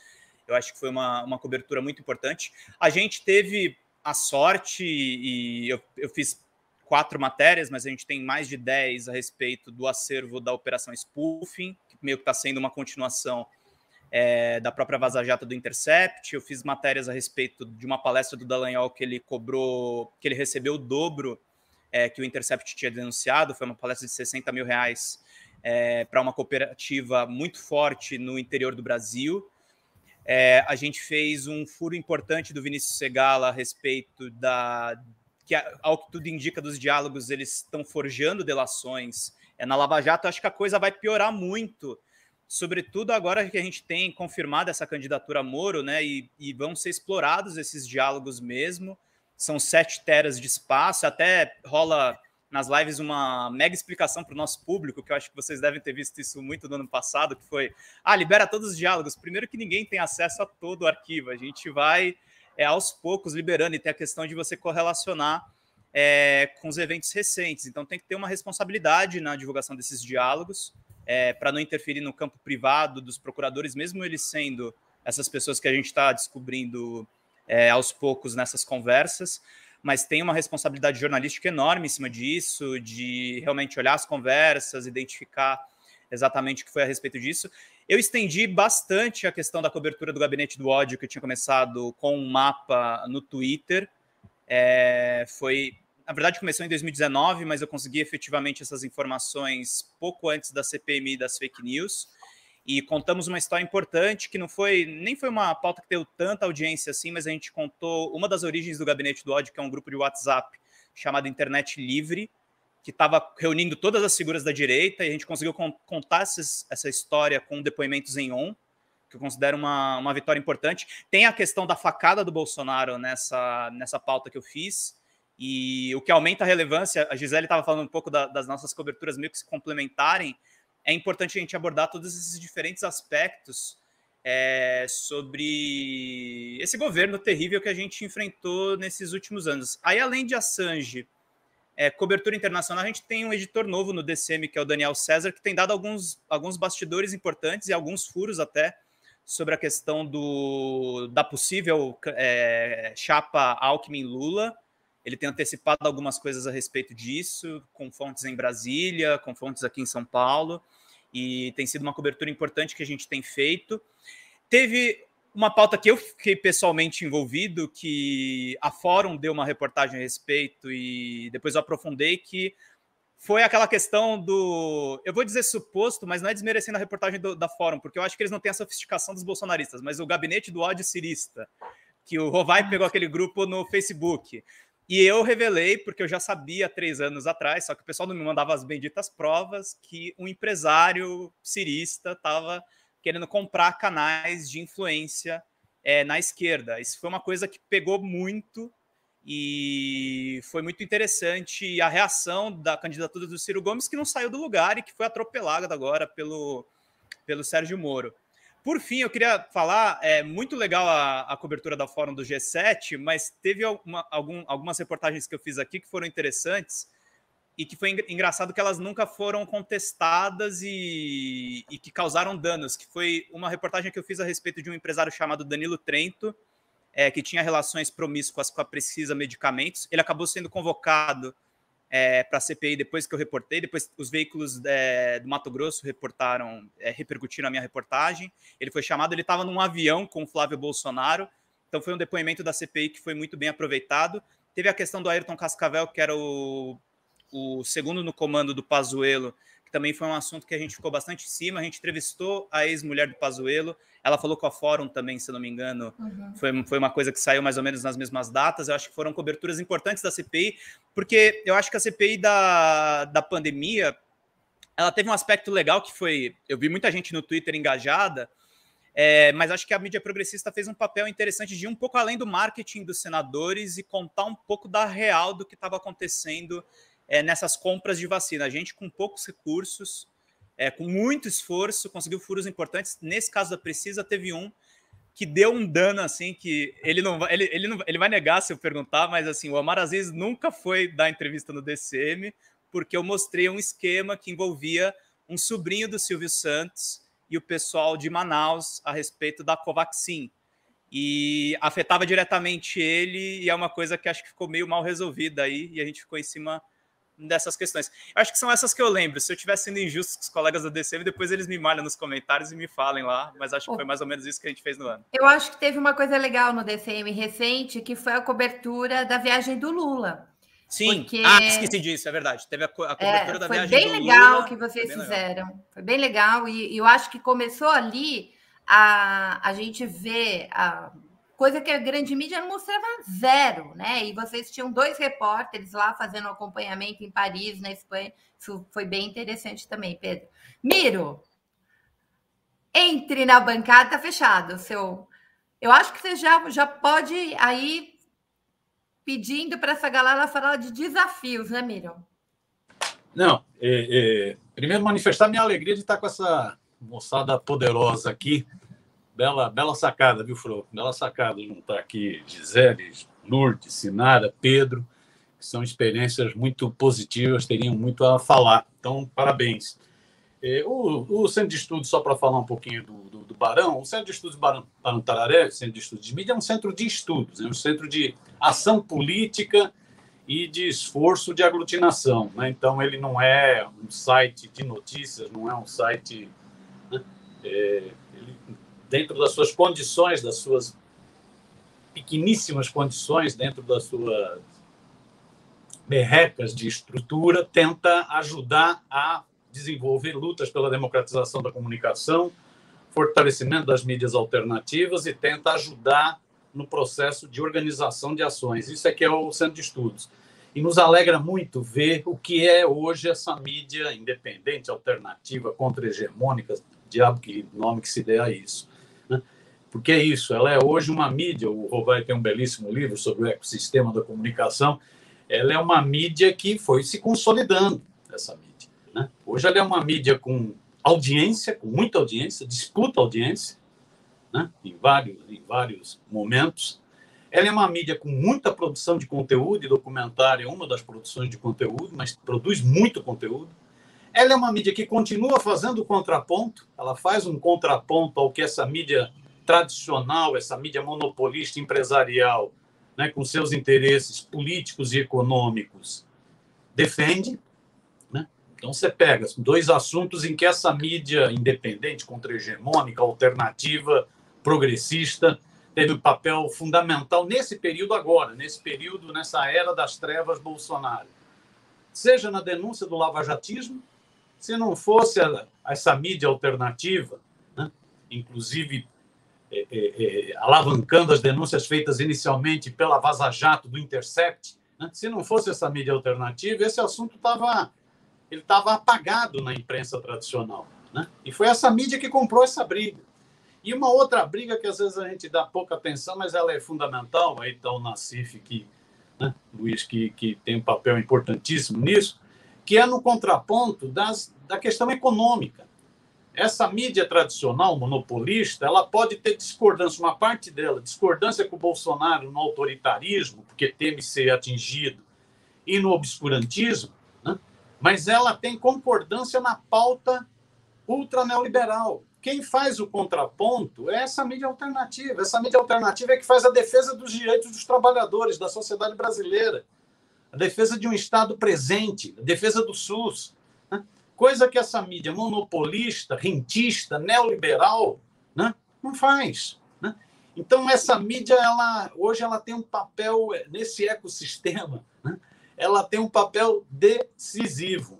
Eu acho que foi uma cobertura muito importante. A gente teve a sorte, e eu fiz 4 matérias, mas a gente tem mais de 10 a respeito do acervo da Operação Spoofing, que meio que está sendo uma continuação da própria Vazajata do Intercept. Eu fiz matérias a respeito de uma palestra do Dallagnol que ele recebeu o dobro que o Intercept tinha denunciado. Foi uma palestra de R$60 mil para uma cooperativa muito forte no interior do Brasil. A gente fez um furo importante do Vinícius Segala a respeito que, ao que tudo indica dos diálogos, eles estão forjando delações na Lava Jato. Acho que a coisa vai piorar muito, sobretudo agora que a gente tem confirmado essa candidatura a Moro, né? E vão ser explorados esses diálogos mesmo. São 7 teras de espaço. Até rola nas lives uma mega explicação para o nosso público, que eu acho que vocês devem ter visto isso muito no ano passado, que foi, libera todos os diálogos. Primeiro que ninguém tem acesso a todo o arquivo. A gente vai, aos poucos, liberando. E tem a questão de você correlacionar com os eventos recentes. Então tem que ter uma responsabilidade na divulgação desses diálogos, para não interferir no campo privado dos procuradores, mesmo eles sendo essas pessoas que a gente está descobrindo aos poucos nessas conversas, mas tem uma responsabilidade jornalística enorme em cima disso, de realmente olhar as conversas, identificar exatamente o que foi a respeito disso. Eu estendi bastante a questão da cobertura do Gabinete do Ódio, que eu tinha começado com um mapa no Twitter. Na verdade, começou em 2019, mas eu consegui efetivamente essas informações pouco antes da CPMI das fake news. E contamos uma história importante, que nem foi uma pauta que deu tanta audiência assim, mas a gente contou uma das origens do Gabinete do Ódio, que é um grupo de WhatsApp chamado Internet Livre, que estava reunindo todas as figuras da direita, e a gente conseguiu contar essa história com depoimentos em on, que eu considero uma vitória importante. Tem a questão da facada do Bolsonaro nessa pauta que eu fiz, e o que aumenta a relevância, a Gisele estava falando um pouco das nossas coberturas meio que se complementarem. É importante a gente abordar todos esses diferentes aspectos sobre esse governo terrível que a gente enfrentou nesses últimos anos. Aí, além de Assange, cobertura internacional, a gente tem um editor novo no DCM, que é o Daniel César, que tem dado alguns bastidores importantes e alguns furos até sobre a questão da possível chapa Alckmin-Lula. Ele tem antecipado algumas coisas a respeito disso, com fontes em Brasília, com fontes aqui em São Paulo, e tem sido uma cobertura importante que a gente tem feito. Teve uma pauta que eu fiquei pessoalmente envolvido, que a Fórum deu uma reportagem a respeito e depois eu aprofundei, que foi aquela questão eu vou dizer suposto, mas não é desmerecendo a reportagem da Fórum, porque eu acho que eles não têm a sofisticação dos bolsonaristas, mas o Gabinete do Ódio cirista, que o Rovai pegou aquele grupo no Facebook. E eu revelei, porque eu já sabia 3 anos atrás, só que o pessoal não me mandava as benditas provas, que um empresário cirista estava querendo comprar canais de influência na esquerda. Isso foi uma coisa que pegou muito e foi muito interessante. E a reação da candidatura do Ciro Gomes, que não saiu do lugar e que foi atropelada agora pelo Sérgio Moro. Por fim, eu queria falar, muito legal a cobertura da Fórum do G7, mas teve algumas reportagens que eu fiz aqui que foram interessantes e que foi engraçado que elas nunca foram contestadas e que causaram danos, que foi uma reportagem que eu fiz a respeito de um empresário chamado Danilo Trento, que tinha relações promíscuas com a Precisa Medicamentos. Ele acabou sendo convocado para a CPI depois que eu reportei, depois os veículos do Mato Grosso repercutiram a minha reportagem. Ele foi chamado, ele estava num avião com o Flávio Bolsonaro, então foi um depoimento da CPI que foi muito bem aproveitado. Teve a questão do Ayrton Cascavel, que era o segundo no comando do Pazuello, que também foi um assunto que a gente ficou bastante em cima. A gente entrevistou a ex-mulher do Pazuello, ela falou com a Fórum também, se eu não me engano. Uhum. Foi uma coisa que saiu mais ou menos nas mesmas datas. Eu acho que foram coberturas importantes da CPI, porque eu acho que a CPI da pandemia ela teve um aspecto legal que foi... Eu vi muita gente no Twitter engajada, mas acho que a mídia progressista fez um papel interessante de ir um pouco além do marketing dos senadores e contar um pouco da real do que estava acontecendo nessas compras de vacina. A gente, com poucos recursos, com muito esforço, conseguiu furos importantes. Nesse caso da Precisa, teve um que deu um dano, assim, que ele vai negar se eu perguntar, mas assim, o Omar Aziz nunca foi dar entrevista no DCM, porque eu mostrei um esquema que envolvia um sobrinho do Silvio Santos e o pessoal de Manaus a respeito da Covaxin. E afetava diretamente ele, e é uma coisa que acho que ficou meio mal resolvida aí, e a gente ficou em cima dessas questões. Eu acho que são essas que eu lembro. Se eu estiver sendo injusto com os colegas da DCM, depois eles me malham nos comentários e me falem lá, mas acho que foi mais ou menos isso que a gente fez no ano. Eu acho que teve uma coisa legal no DCM recente, que foi a cobertura da viagem do Lula. Sim, porque... esqueci disso, é verdade. Teve a cobertura da viagem do Lula. Foi bem legal que vocês fizeram. Foi bem legal, e eu acho que começou ali a gente ver a coisa que a grande mídia não mostrava zero, né? E vocês tinham dois repórteres lá fazendo acompanhamento em Paris, na Espanha. Isso foi bem interessante também, Pedro. Miro, entre na bancada, tá fechado. Eu acho que você já pode aí pedindo para essa galera falar de desafios, né, Miro? Não, primeiro manifestar minha alegria de estar com essa moçada poderosa aqui. Bela sacada, viu, Fro? Bela sacada juntar aqui Gisele, Lourdes, Cynara, Pedro, que são experiências muito positivas, teriam muito a falar. Então, parabéns. O Centro de Estudos, só para falar um pouquinho do Barão, o Centro de Estudos Barão de Itararé, Centro de Estudos de Mídia, é um centro de estudos, é um centro de ação política e de esforço de aglutinação, né? Então, ele não é um site de notícias, não é um site... Né? Dentro das suas condições, das suas pequeníssimas condições, dentro das suas merrecas de estrutura, tenta ajudar a desenvolver lutas pela democratização da comunicação, fortalecimento das mídias alternativas e tenta ajudar no processo de organização de ações. Isso é que é o Centro de Estudos. E nos alegra muito ver o que é hoje essa mídia independente, alternativa, contra-hegemônica, diabo que nome que se dê a isso. Porque é isso, ela é hoje uma mídia, o Rovai tem um belíssimo livro sobre o ecossistema da comunicação, ela é uma mídia que foi se consolidando, essa mídia, né? Hoje ela é uma mídia com audiência, com muita audiência, disputa audiência, né? Em vários momentos. Ela é uma mídia com muita produção de conteúdo, e documentário é uma das produções de conteúdo, mas produz muito conteúdo. Ela é uma mídia que continua fazendo contraponto, ela faz um contraponto ao que essa mídia tradicional, essa mídia monopolista empresarial, né, com seus interesses políticos e econômicos, defende, né? Então você pega dois assuntos em que essa mídia independente, contra-hegemônica, alternativa, progressista, teve um papel fundamental nesse período agora, nessa era das trevas Bolsonaro. Seja na denúncia do lavajatismo, se não fosse essa mídia alternativa, né, inclusive alavancando as denúncias feitas inicialmente pela Vaza Jato do Intercept, né, se não fosse essa mídia alternativa, esse assunto estava apagado na imprensa tradicional, né? E foi essa mídia que comprou essa briga. E uma outra briga que às vezes a gente dá pouca atenção, mas ela é fundamental, aí está o Nassif, que, né, Luiz, que tem um papel importantíssimo nisso, que é no contraponto da questão econômica. Essa mídia tradicional, monopolista, ela pode ter discordância, uma parte dela, discordância com o Bolsonaro no autoritarismo, porque teme ser atingido, e no obscurantismo, né? Mas ela tem concordância na pauta ultra-neoliberal. Quem faz o contraponto é essa mídia alternativa. Essa mídia alternativa é que faz a defesa dos direitos dos trabalhadores, da sociedade brasileira, a defesa de um Estado presente, a defesa do SUS, né? Coisa que essa mídia monopolista, rentista, neoliberal, né, não faz, né? Então, essa mídia, hoje ela tem um papel nesse ecossistema, né? Ela tem um papel decisivo,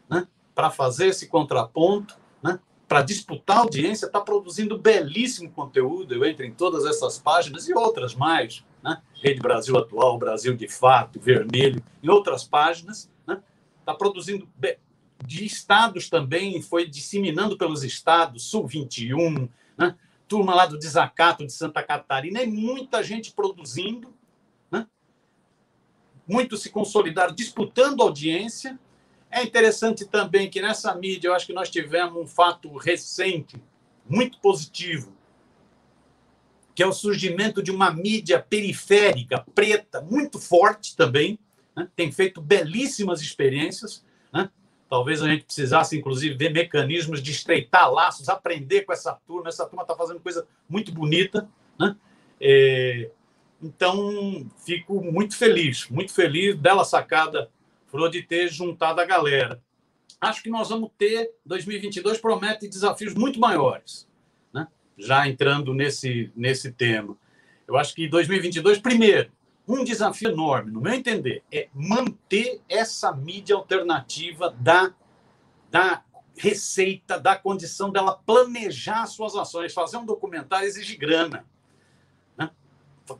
né, para fazer esse contraponto, né, para disputar a audiência, está produzindo belíssimo conteúdo. Eu entro em todas essas páginas e outras mais, né? Rede Brasil Atual, Brasil de Fato, Vermelho, em outras páginas, está produzindo de estados também, foi disseminando pelos estados, Sul 21, né? Turma lá do desacato de Santa Catarina, e muita gente produzindo, né? Muito se consolidaram, disputando audiência. É interessante também que nessa mídia, eu acho que nós tivemos um fato recente, muito positivo, que é o surgimento de uma mídia periférica, preta, muito forte também, né? Tem feito belíssimas experiências, né? Talvez a gente precisasse, inclusive, ver mecanismos de estreitar laços, aprender com essa turma. Essa turma está fazendo coisa muito bonita, né? Então, fico muito feliz dela sacada, Fro, de ter juntado a galera. Acho que nós vamos ter, 2022 promete desafios muito maiores, né? Já entrando nesse tema. Eu acho que 2022, primeiro, um desafio enorme, no meu entender, é manter essa mídia alternativa da receita, da condição dela planejar suas ações, fazer um documentário exige grana, né?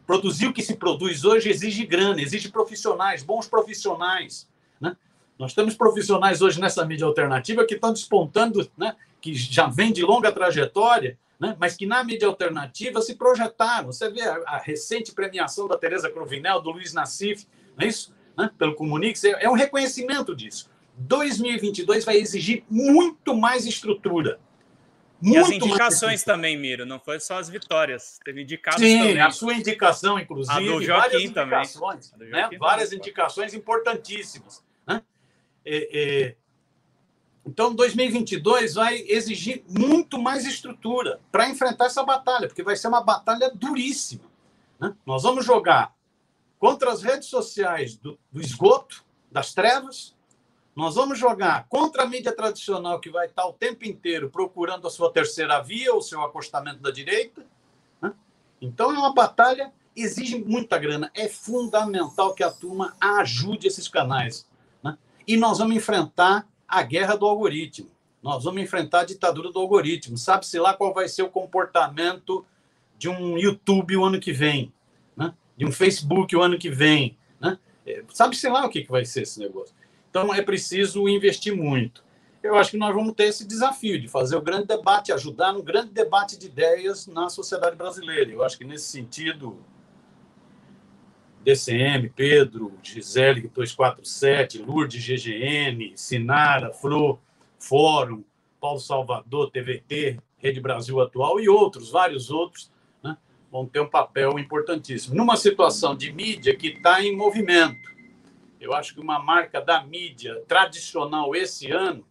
Produzir o que se produz hoje exige grana, exige profissionais, bons profissionais, né? Nós temos profissionais hoje nessa mídia alternativa que estão despontando, né? Que já vem de longa trajetória, mas que na mídia alternativa se projetaram. Você vê a recente premiação da Tereza Cruvinel, do Luiz Nassif, não é isso? Pelo Comunix, é um reconhecimento disso. 2022 vai exigir muito mais estrutura. Muito, e as indicações também, Miro, não foi só as vitórias, teve indicados também. Sim, a sua indicação, inclusive, várias indicações, também. Né? Várias indicações importantíssimas. Né? Então, 2022 vai exigir muito mais estrutura para enfrentar essa batalha, porque vai ser uma batalha duríssima, né? Nós vamos jogar contra as redes sociais do esgoto, das trevas, nós vamos jogar contra a mídia tradicional que vai estar o tempo inteiro procurando a sua terceira via, o seu acostamento da direita, né? Então, é uma batalha, exige muita grana. É fundamental que a turma ajude esses canais, né? E nós vamos enfrentar a guerra do algoritmo. Nós vamos enfrentar a ditadura do algoritmo. Sabe-se lá qual vai ser o comportamento de um YouTube o ano que vem, né? De um Facebook o ano que vem, né? Sabe-se lá o que vai ser esse negócio. Então, é preciso investir muito. Eu acho que nós vamos ter esse desafio de fazer o grande debate, ajudar no grande debate de ideias na sociedade brasileira. Eu acho que, nesse sentido, DCM, Pedro, Gisele 247, Lourdes, GGN, Cynara, Fro, Fórum, Paulo Salvador, TVT, Rede Brasil Atual e outros, vários outros, né, vão ter um papel importantíssimo. Numa situação de mídia que está em movimento, eu acho que uma marca da mídia tradicional esse ano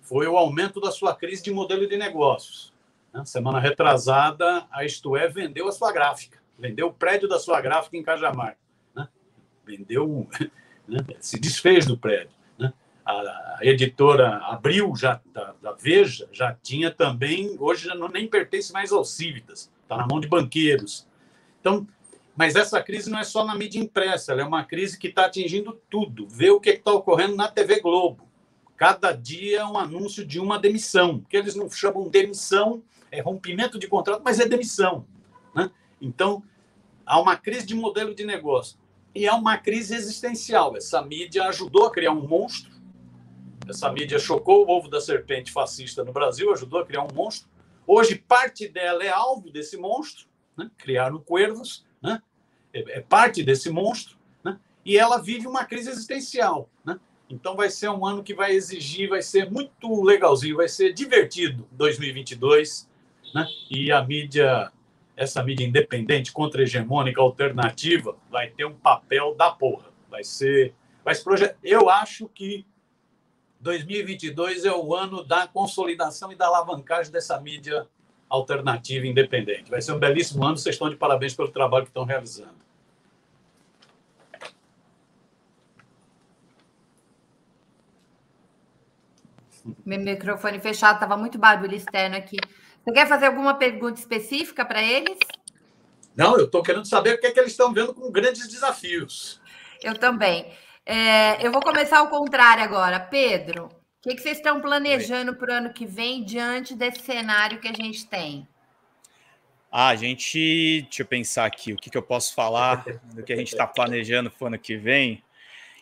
foi o aumento da sua crise de modelo de negócios. Na semana retrasada, a Isto É vendeu a sua gráfica, vendeu o prédio da sua gráfica em Cajamar. Vendeu, né, se desfez do prédio, né? A editora Abril, da Veja, já tinha também, hoje já nem pertence mais aos Civitas, está na mão de banqueiros. Então, mas essa crise não é só na mídia impressa, ela é uma crise que está atingindo tudo. Vê o que está ocorrendo na TV Globo. Cada dia é um anúncio de uma demissão, que eles não chamam demissão, é rompimento de contrato, mas é demissão, né? Então, há uma crise de modelo de negócio. E é uma crise existencial. Essa mídia ajudou a criar um monstro. Essa mídia chocou o ovo da serpente fascista no Brasil, ajudou a criar um monstro. Hoje, parte dela é alvo desse monstro, né? Criaram Cuervos, né? É parte desse monstro, né? E ela vive uma crise existencial, né? Então, vai ser um ano que vai exigir, vai ser muito legalzinho, vai ser divertido 2022, né? E a mídia... Essa mídia independente, contra-hegemônica, alternativa, vai ter um papel da porra. Eu acho que 2022 é o ano da consolidação e da alavancagem dessa mídia alternativa independente. Vai ser um belíssimo ano. Vocês estão de parabéns pelo trabalho que estão realizando. Meu microfone fechado, estava muito barulho externo aqui. Você quer fazer alguma pergunta específica para eles? Não, eu estou querendo saber o que é que eles estão vendo com grandes desafios. Eu também. Eu vou começar ao contrário agora. Pedro, o que vocês estão planejando para o ano que vem diante desse cenário que a gente tem? Deixa eu pensar aqui, o que eu posso falar do que a gente está planejando para o ano que vem?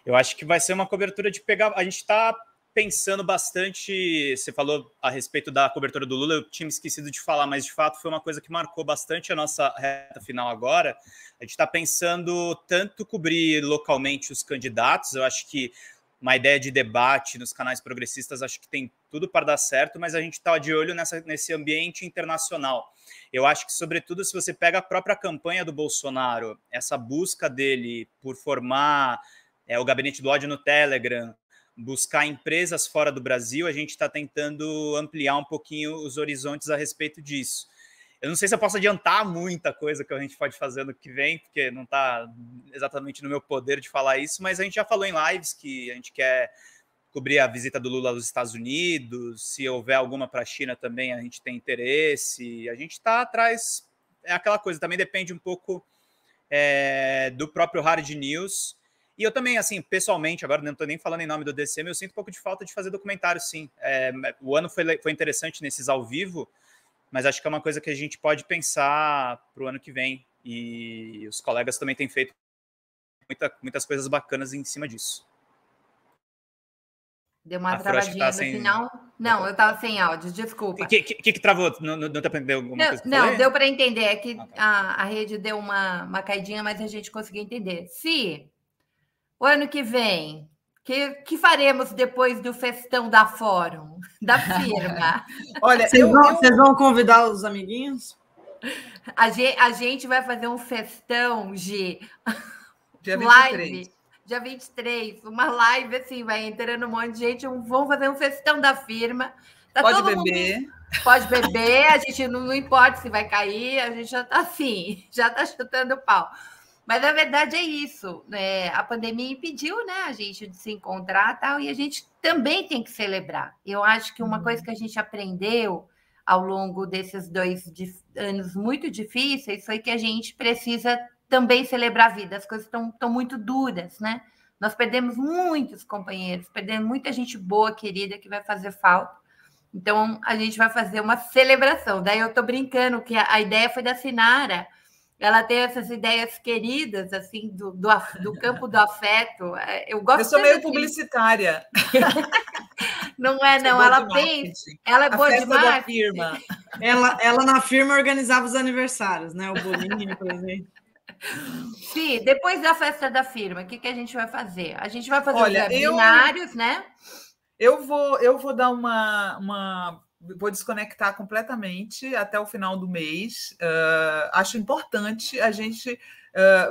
Eu acho que vai ser uma cobertura de pegar... A gente está pensando bastante, você falou a respeito da cobertura do Lula, eu tinha esquecido de falar, mas de fato foi uma coisa que marcou bastante a nossa reta final agora. A gente está pensando tanto cobrir localmente os candidatos, eu acho que uma ideia de debate nos canais progressistas, acho que tem tudo para dar certo, mas a gente está de olho nesse ambiente internacional. Eu acho que, sobretudo, se você pega a própria campanha do Bolsonaro, essa busca dele por formar o gabinete do ódio no Telegram, buscar empresas fora do Brasil, a gente está tentando ampliar um pouquinho os horizontes a respeito disso. Eu não sei se eu posso adiantar muita coisa que a gente pode fazer no que vem, porque não está exatamente no meu poder de falar isso, mas a gente já falou em lives que a gente quer cobrir a visita do Lula aos Estados Unidos, se houver alguma para a China também a gente tem interesse, a gente está atrás, é aquela coisa, também depende um pouco do próprio Hard News. E eu também, assim, pessoalmente, agora não estou nem falando em nome do DCM, eu sinto um pouco de falta de fazer documentário, sim. O ano foi interessante nesses ao vivo, mas acho que é uma coisa que a gente pode pensar para o ano que vem. E os colegas também têm feito muitas coisas bacanas em cima disso. Deu uma travadinha no final? Não, eu estava sem áudio, desculpa. O que travou? Não deu para entender alguma coisa? Não, deu para entender. É que a rede deu uma caidinha, mas a gente conseguiu entender. Se o ano que vem... Que faremos depois do festão da Fórum, da firma? Olha, vocês vão convidar os amiguinhos? A gente vai fazer um festão de dia 23. Live. Dia 23, uma live assim, vai entrando um monte de gente, vão fazer um festão da firma. Tá, pode todo beber. Mundo... Pode beber, a gente não importa se vai cair, a gente já tá assim, já tá chutando o pau. Mas a verdade é isso, né? A pandemia impediu, né, a gente de se encontrar tal, e a gente também tem que celebrar. Eu acho que uma coisa que a gente aprendeu ao longo desses 2 anos muito difíceis foi que a gente precisa também celebrar a vida. As coisas estão muito duras, né? Nós perdemos muitos companheiros, perdemos muita gente boa, querida, que vai fazer falta. Então, a gente vai fazer uma celebração. Daí eu estou brincando que a ideia foi da Cynara. Ela tem essas ideias queridas, assim, do campo do afeto. Eu gosto. Eu sou meio publicitária. Não é, não. Ela pensa. Ela é boa de marketing. Ela na firma organizava os aniversários, né? O bolinho, por exemplo. Sim, depois da festa da firma, o que a gente vai fazer? A gente vai fazer os webinários, né? Eu vou dar uma... Vou desconectar completamente até o final do mês. Acho importante a gente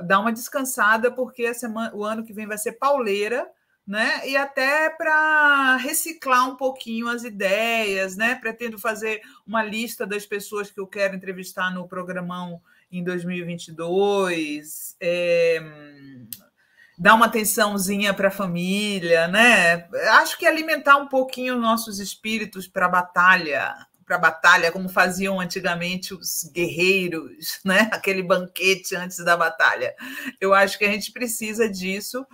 dar uma descansada, porque o ano que vem vai ser pauleira, né? E até para reciclar um pouquinho as ideias, né? Pretendo fazer uma lista das pessoas que eu quero entrevistar no programão em 2022. Dar uma atençãozinha para a família, né? Acho que alimentar um pouquinho nossos espíritos para a batalha, como faziam antigamente os guerreiros, né? Aquele banquete antes da batalha. Eu acho que a gente precisa disso.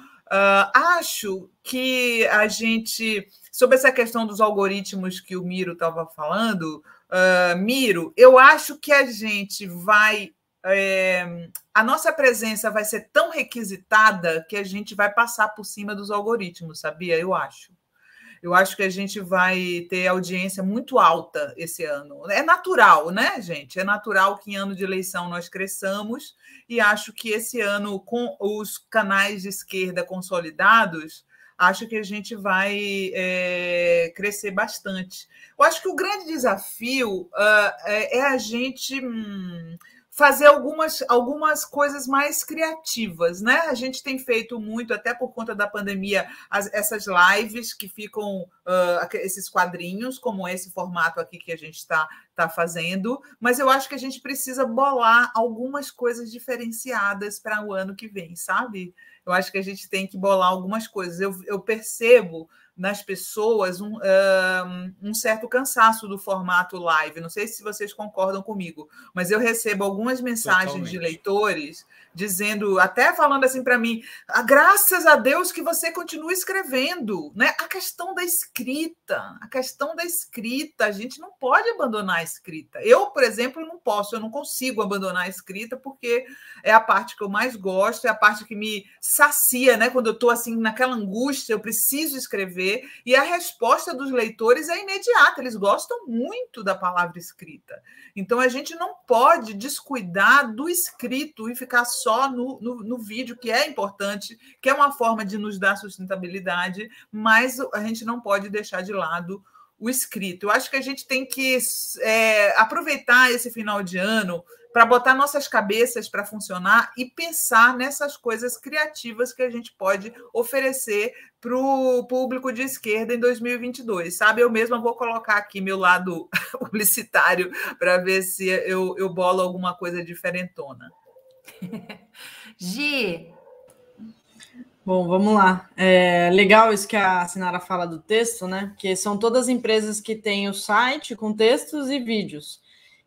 Acho que a gente, sobre essa questão dos algoritmos que o Miro estava falando, Miro, eu acho que a gente vai... a nossa presença vai ser tão requisitada que a gente vai passar por cima dos algoritmos, sabia? Eu acho que a gente vai ter audiência muito alta esse ano. É natural, né, gente? É natural que em ano de eleição nós cresçamos, e acho que esse ano, com os canais de esquerda consolidados, acho que a gente vai crescer bastante. Eu acho que o grande desafio é a gente... fazer algumas coisas mais criativas, né? A gente tem feito muito, até por conta da pandemia, essas lives que ficam, esses quadrinhos, como esse formato aqui que a gente está fazendo, mas eu acho que a gente precisa bolar algumas coisas diferenciadas para o ano que vem, sabe? Eu acho que a gente tem que bolar algumas coisas. Eu percebo nas pessoas um certo cansaço do formato live. Não sei se vocês concordam comigo, mas eu recebo algumas mensagens Totalmente. De leitores dizendo, até falando assim para mim, graças a Deus que você continua escrevendo, né? A questão da escrita, a gente não pode abandonar a escrita. Eu, por exemplo, não posso, eu não consigo abandonar a escrita, porque é a parte que eu mais gosto, é a parte que me sacia, né? Quando eu estou assim, naquela angústia, eu preciso escrever, e a resposta dos leitores é imediata, eles gostam muito da palavra escrita. Então, a gente não pode descuidar do escrito e ficar só no vídeo, que é importante, que é uma forma de nos dar sustentabilidade, mas a gente não pode deixar de lado o escrito. Eu acho que a gente tem que aproveitar esse final de ano para botar nossas cabeças para funcionar e pensar nessas coisas criativas que a gente pode oferecer para o público de esquerda em 2022, sabe? Eu mesma vou colocar aqui meu lado publicitário para ver se eu bolo alguma coisa diferentona. Gi! Bom, vamos lá. É legal isso que a Cynara fala do texto, né? Porque são todas empresas que têm o site com textos e vídeos.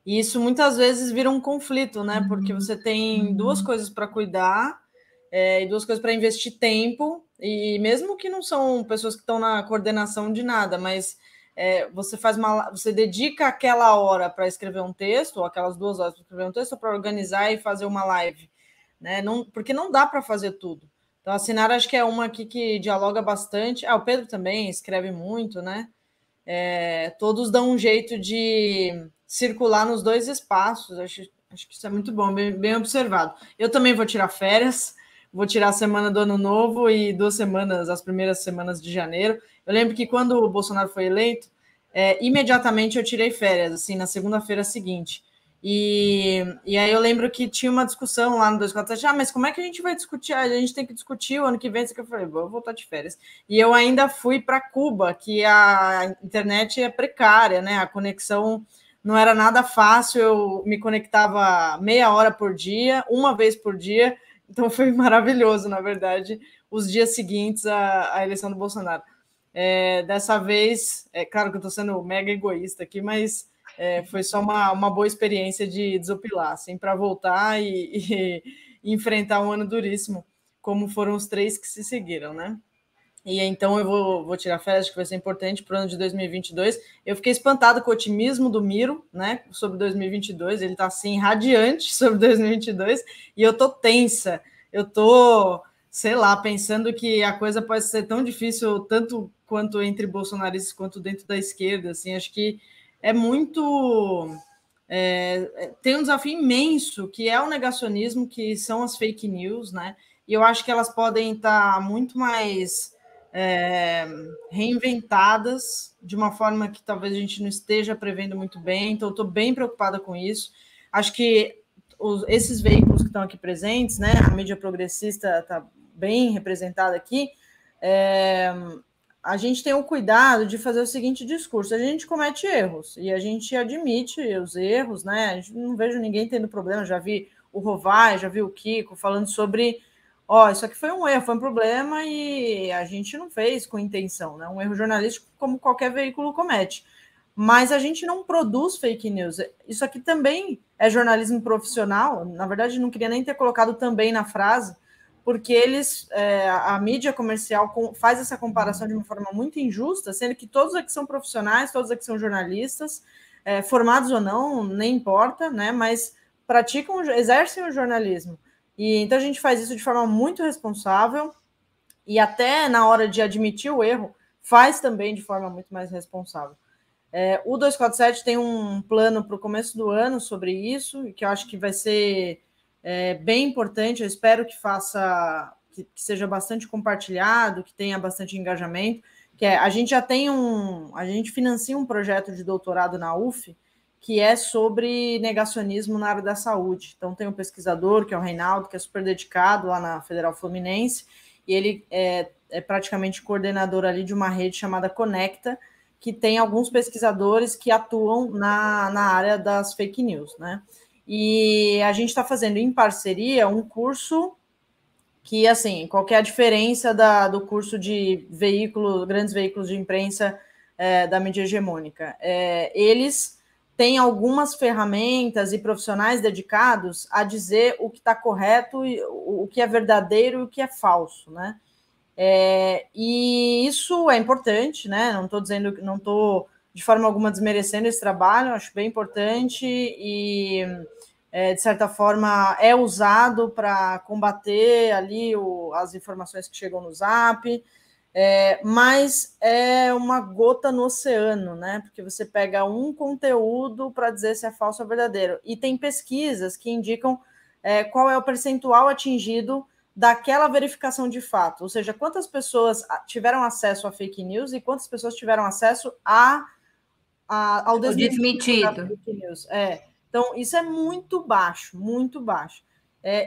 E isso muitas vezes vira um conflito, né? Porque você tem duas coisas para cuidar e duas coisas para investir tempo. E mesmo que não são pessoas que estão na coordenação de nada, mas você dedica aquela hora para escrever um texto, ou aquelas 2 horas para escrever um texto, para organizar e fazer uma live, né? Não, porque não dá para fazer tudo. Então, a Cynara acho que é uma aqui que dialoga bastante. Ah, o Pedro também escreve muito, né? Todos dão um jeito de circular nos dois espaços. Acho que isso é muito bom, bem observado. Eu também vou tirar férias, vou tirar a semana do Ano Novo e 2 semanas, as primeiras semanas de janeiro. Eu lembro que quando o Bolsonaro foi eleito, imediatamente eu tirei férias, assim, na segunda-feira seguinte. E aí eu lembro que tinha uma discussão lá no 247, mas como é que a gente vai discutir? A gente tem que discutir o ano que vem. Eu falei, vou voltar de férias. E eu ainda fui para Cuba, que a internet é precária, né? A conexão não era nada fácil, eu me conectava meia hora por dia, uma vez por dia, então foi maravilhoso, na verdade, os dias seguintes à eleição do Bolsonaro. Dessa vez, é claro que eu estou sendo mega egoísta aqui, mas... foi só uma boa experiência de desopilar, assim, para voltar e enfrentar um ano duríssimo, como foram os 3 que se seguiram, né? E então eu vou tirar férias, acho que vai ser importante para o ano de 2022. Eu fiquei espantado com o otimismo do Miro, né, sobre 2022, ele está assim, radiante sobre 2022, e eu tô tensa, eu tô, sei lá, pensando que a coisa pode ser tão difícil, tanto quanto entre bolsonaristas, quanto dentro da esquerda, assim, acho que é muito... tem um desafio imenso, que é o negacionismo, que são as fake news, né? E eu acho que elas podem estar muito mais reinventadas, de uma forma que talvez a gente não esteja prevendo muito bem, então eu estou bem preocupada com isso. Acho que esses veículos que estão aqui presentes, né? A mídia progressista está bem representada aqui, a gente tem o cuidado de fazer o seguinte discurso: a gente comete erros e a gente admite os erros, né? A gente não vejo ninguém tendo problema. Já vi o Rovai, já vi o Kiko falando sobre, ó, isso aqui foi um erro, foi um problema e a gente não fez com intenção, né? Um erro jornalístico, como qualquer veículo comete. Mas a gente não produz fake news. Isso aqui também é jornalismo profissional. Na verdade, não queria nem ter colocado também na frase, porque eles, a mídia comercial faz essa comparação de uma forma muito injusta, sendo que todos aqui são profissionais, todos aqui são jornalistas, formados ou não, nem importa, né? Mas praticam, exercem o jornalismo. E então a gente faz isso de forma muito responsável e até na hora de admitir o erro, faz também de forma muito mais responsável. O 247 tem um plano para o começo do ano sobre isso, que eu acho que vai ser... bem importante, eu espero que seja bastante compartilhado, que tenha bastante engajamento, que a gente financia um projeto de doutorado na UF, que é sobre negacionismo na área da saúde. Então tem um pesquisador, que é o Reinaldo, que é super dedicado lá na Federal Fluminense, e ele é praticamente coordenador ali de uma rede chamada Conecta, que tem alguns pesquisadores que atuam na área das fake news, né? E a gente está fazendo em parceria um curso que, assim, qual que é a diferença do curso de grandes veículos de imprensa da mídia hegemônica? Eles têm algumas ferramentas e profissionais dedicados a dizer o que está correto, o que é verdadeiro e o que é falso, né? E isso é importante, né? Não estou dizendo, não estou de forma alguma desmerecendo esse trabalho, acho bem importante e, de certa forma, é usado para combater ali as informações que chegam no Zap, mas é uma gota no oceano, né? Porque você pega um conteúdo para dizer se é falso ou verdadeiro. E tem pesquisas que indicam qual é o percentual atingido daquela verificação de fato, ou seja, quantas pessoas tiveram acesso a fake news e quantas pessoas tiveram acesso ao desmentido da fake news. Então, isso é muito baixo, muito baixo.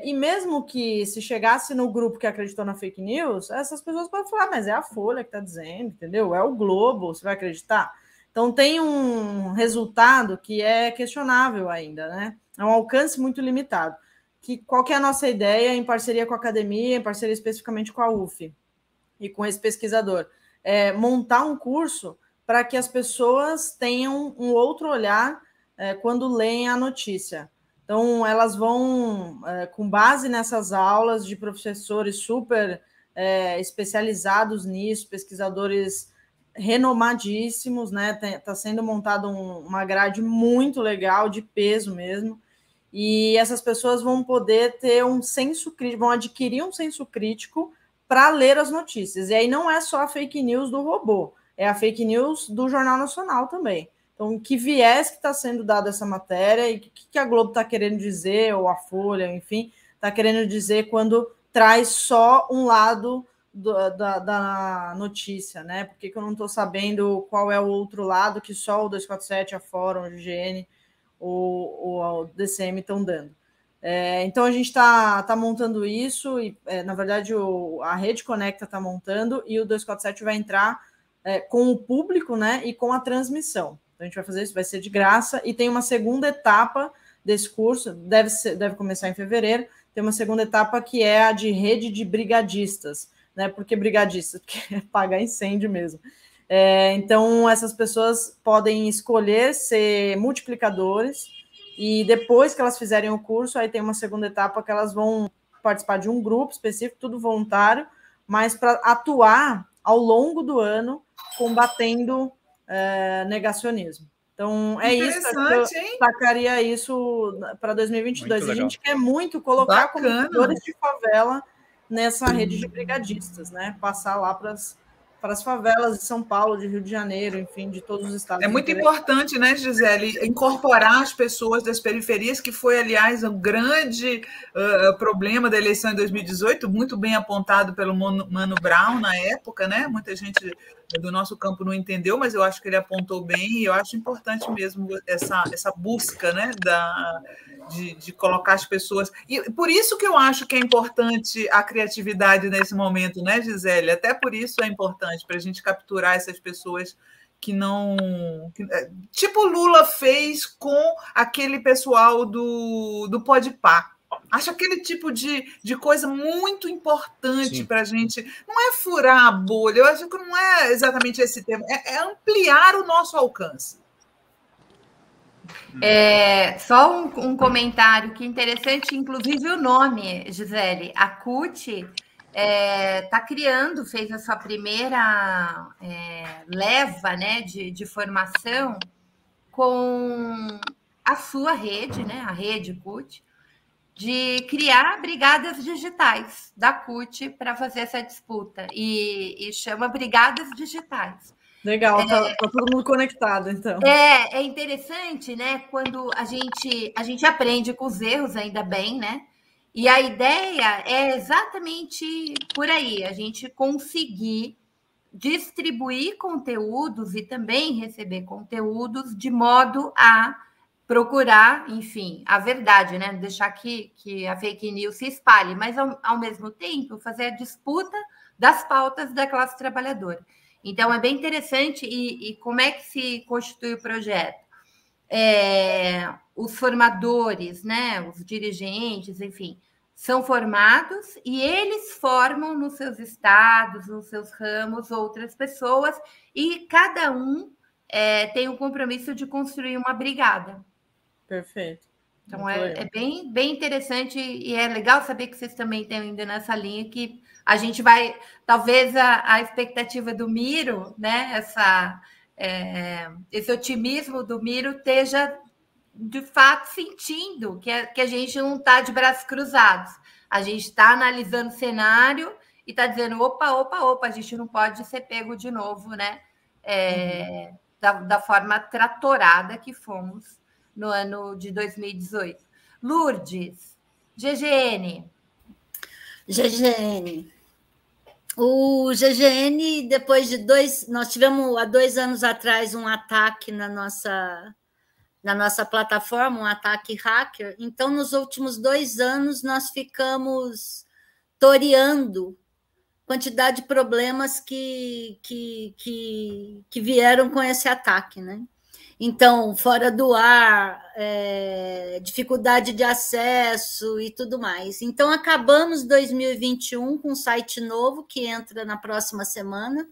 E mesmo que se chegasse no grupo que acreditou na fake news, essas pessoas podem falar, mas é a Folha que está dizendo, entendeu? É o Globo, você vai acreditar? Então, tem um resultado que é questionável ainda, né? É um alcance muito limitado. Qual que é a nossa ideia em parceria com a academia, em parceria especificamente com a UF e com esse pesquisador? Montar um curso para que as pessoas tenham um outro olhar quando leem a notícia. Então, elas vão, com base nessas aulas de professores super especializados nisso, pesquisadores renomadíssimos, né? Está sendo montada uma grade muito legal, de peso mesmo, e essas pessoas vão poder ter um senso crítico, vão adquirir um senso crítico para ler as notícias. E aí não é só a fake news do robô, é a fake news do Jornal Nacional também. Então, que viés que está sendo dado essa matéria e o que a Globo está querendo dizer, ou a Folha, enfim, está querendo dizer quando traz só um lado da notícia, né? Por que eu não estou sabendo qual é o outro lado que só o 247, a Fórum, a GGN... o DCM estão dando. Então, a gente está montando isso, e na verdade, a Rede Conecta está montando, e o 247 vai entrar com o público, né, e com a transmissão. Então, a gente vai fazer isso, vai ser de graça, e tem uma segunda etapa desse curso, deve começar em fevereiro, tem uma segunda etapa que é a de rede de brigadistas, né? Por que brigadista? Porque é pagar incêndio mesmo. Então, essas pessoas podem escolher ser multiplicadores e depois que elas fizerem o curso, aí tem uma segunda etapa que elas vão participar de um grupo específico, tudo voluntário, mas para atuar ao longo do ano combatendo negacionismo. Então, é isso, eu destacaria isso para 2022. E a gente quer muito colocar comunicadores de favela nessa rede de brigadistas, né? Passar lá para as favelas de São Paulo, de Rio de Janeiro, enfim, de todos os estados. É muito importante, né, Gisele, incorporar as pessoas das periferias, que foi, aliás, um grande problema da eleição em 2018, muito bem apontado pelo Mano Brown na época, né? Muita gente do nosso campo não entendeu, mas eu acho que ele apontou bem, e eu acho importante mesmo essa busca, né, de colocar as pessoas... E por isso que eu acho que é importante a criatividade nesse momento, né, Gisele? Até por isso é importante, para a gente capturar essas pessoas que não... Tipo o Lula fez com aquele pessoal do Podpá. Acho aquele tipo de coisa muito importante para a gente. Não é furar a bolha, eu acho que não é exatamente esse termo, é ampliar o nosso alcance. Só um comentário que interessante, inclusive o nome, Gisele. A CUT está criando, fez a sua primeira leva, né, de formação com a sua rede, né, a rede CUT, de criar brigadas digitais da CUT para fazer essa disputa, e chama Brigadas Digitais. Legal, tá todo mundo conectado, então. É interessante, né? Quando a gente aprende com os erros, ainda bem, né? E a ideia é exatamente por aí, a gente conseguir distribuir conteúdos e também receber conteúdos de modo a procurar, enfim, a verdade, né? Deixar que a fake news se espalhe, mas ao mesmo tempo fazer a disputa das pautas da classe trabalhadora. Então, é bem interessante. E como é que se constitui o projeto? Os formadores, né, os dirigentes, enfim, são formados e eles formam nos seus estados, nos seus ramos, outras pessoas, e cada um tem o compromisso de construir uma brigada. Perfeito. Então, é bem, bem interessante, e é legal saber que vocês também estão indo nessa linha, que a gente vai... Talvez a expectativa do Miro, né, esse otimismo do Miro esteja, de fato, sentindo que a gente não está de braços cruzados. A gente está analisando o cenário e está dizendo, opa, opa, opa, a gente não pode ser pego de novo, né? Da forma tratorada que fomos no ano de 2018. Lourdes, GGN. O GGN, depois de nós tivemos há 2 anos atrás um ataque na nossa plataforma, um ataque hacker. Então, nos últimos 2 anos, nós ficamos toreando quantidade de problemas que vieram com esse ataque, né? Então, fora do ar, dificuldade de acesso e tudo mais. Então, acabamos 2021 com um site novo que entra na próxima semana.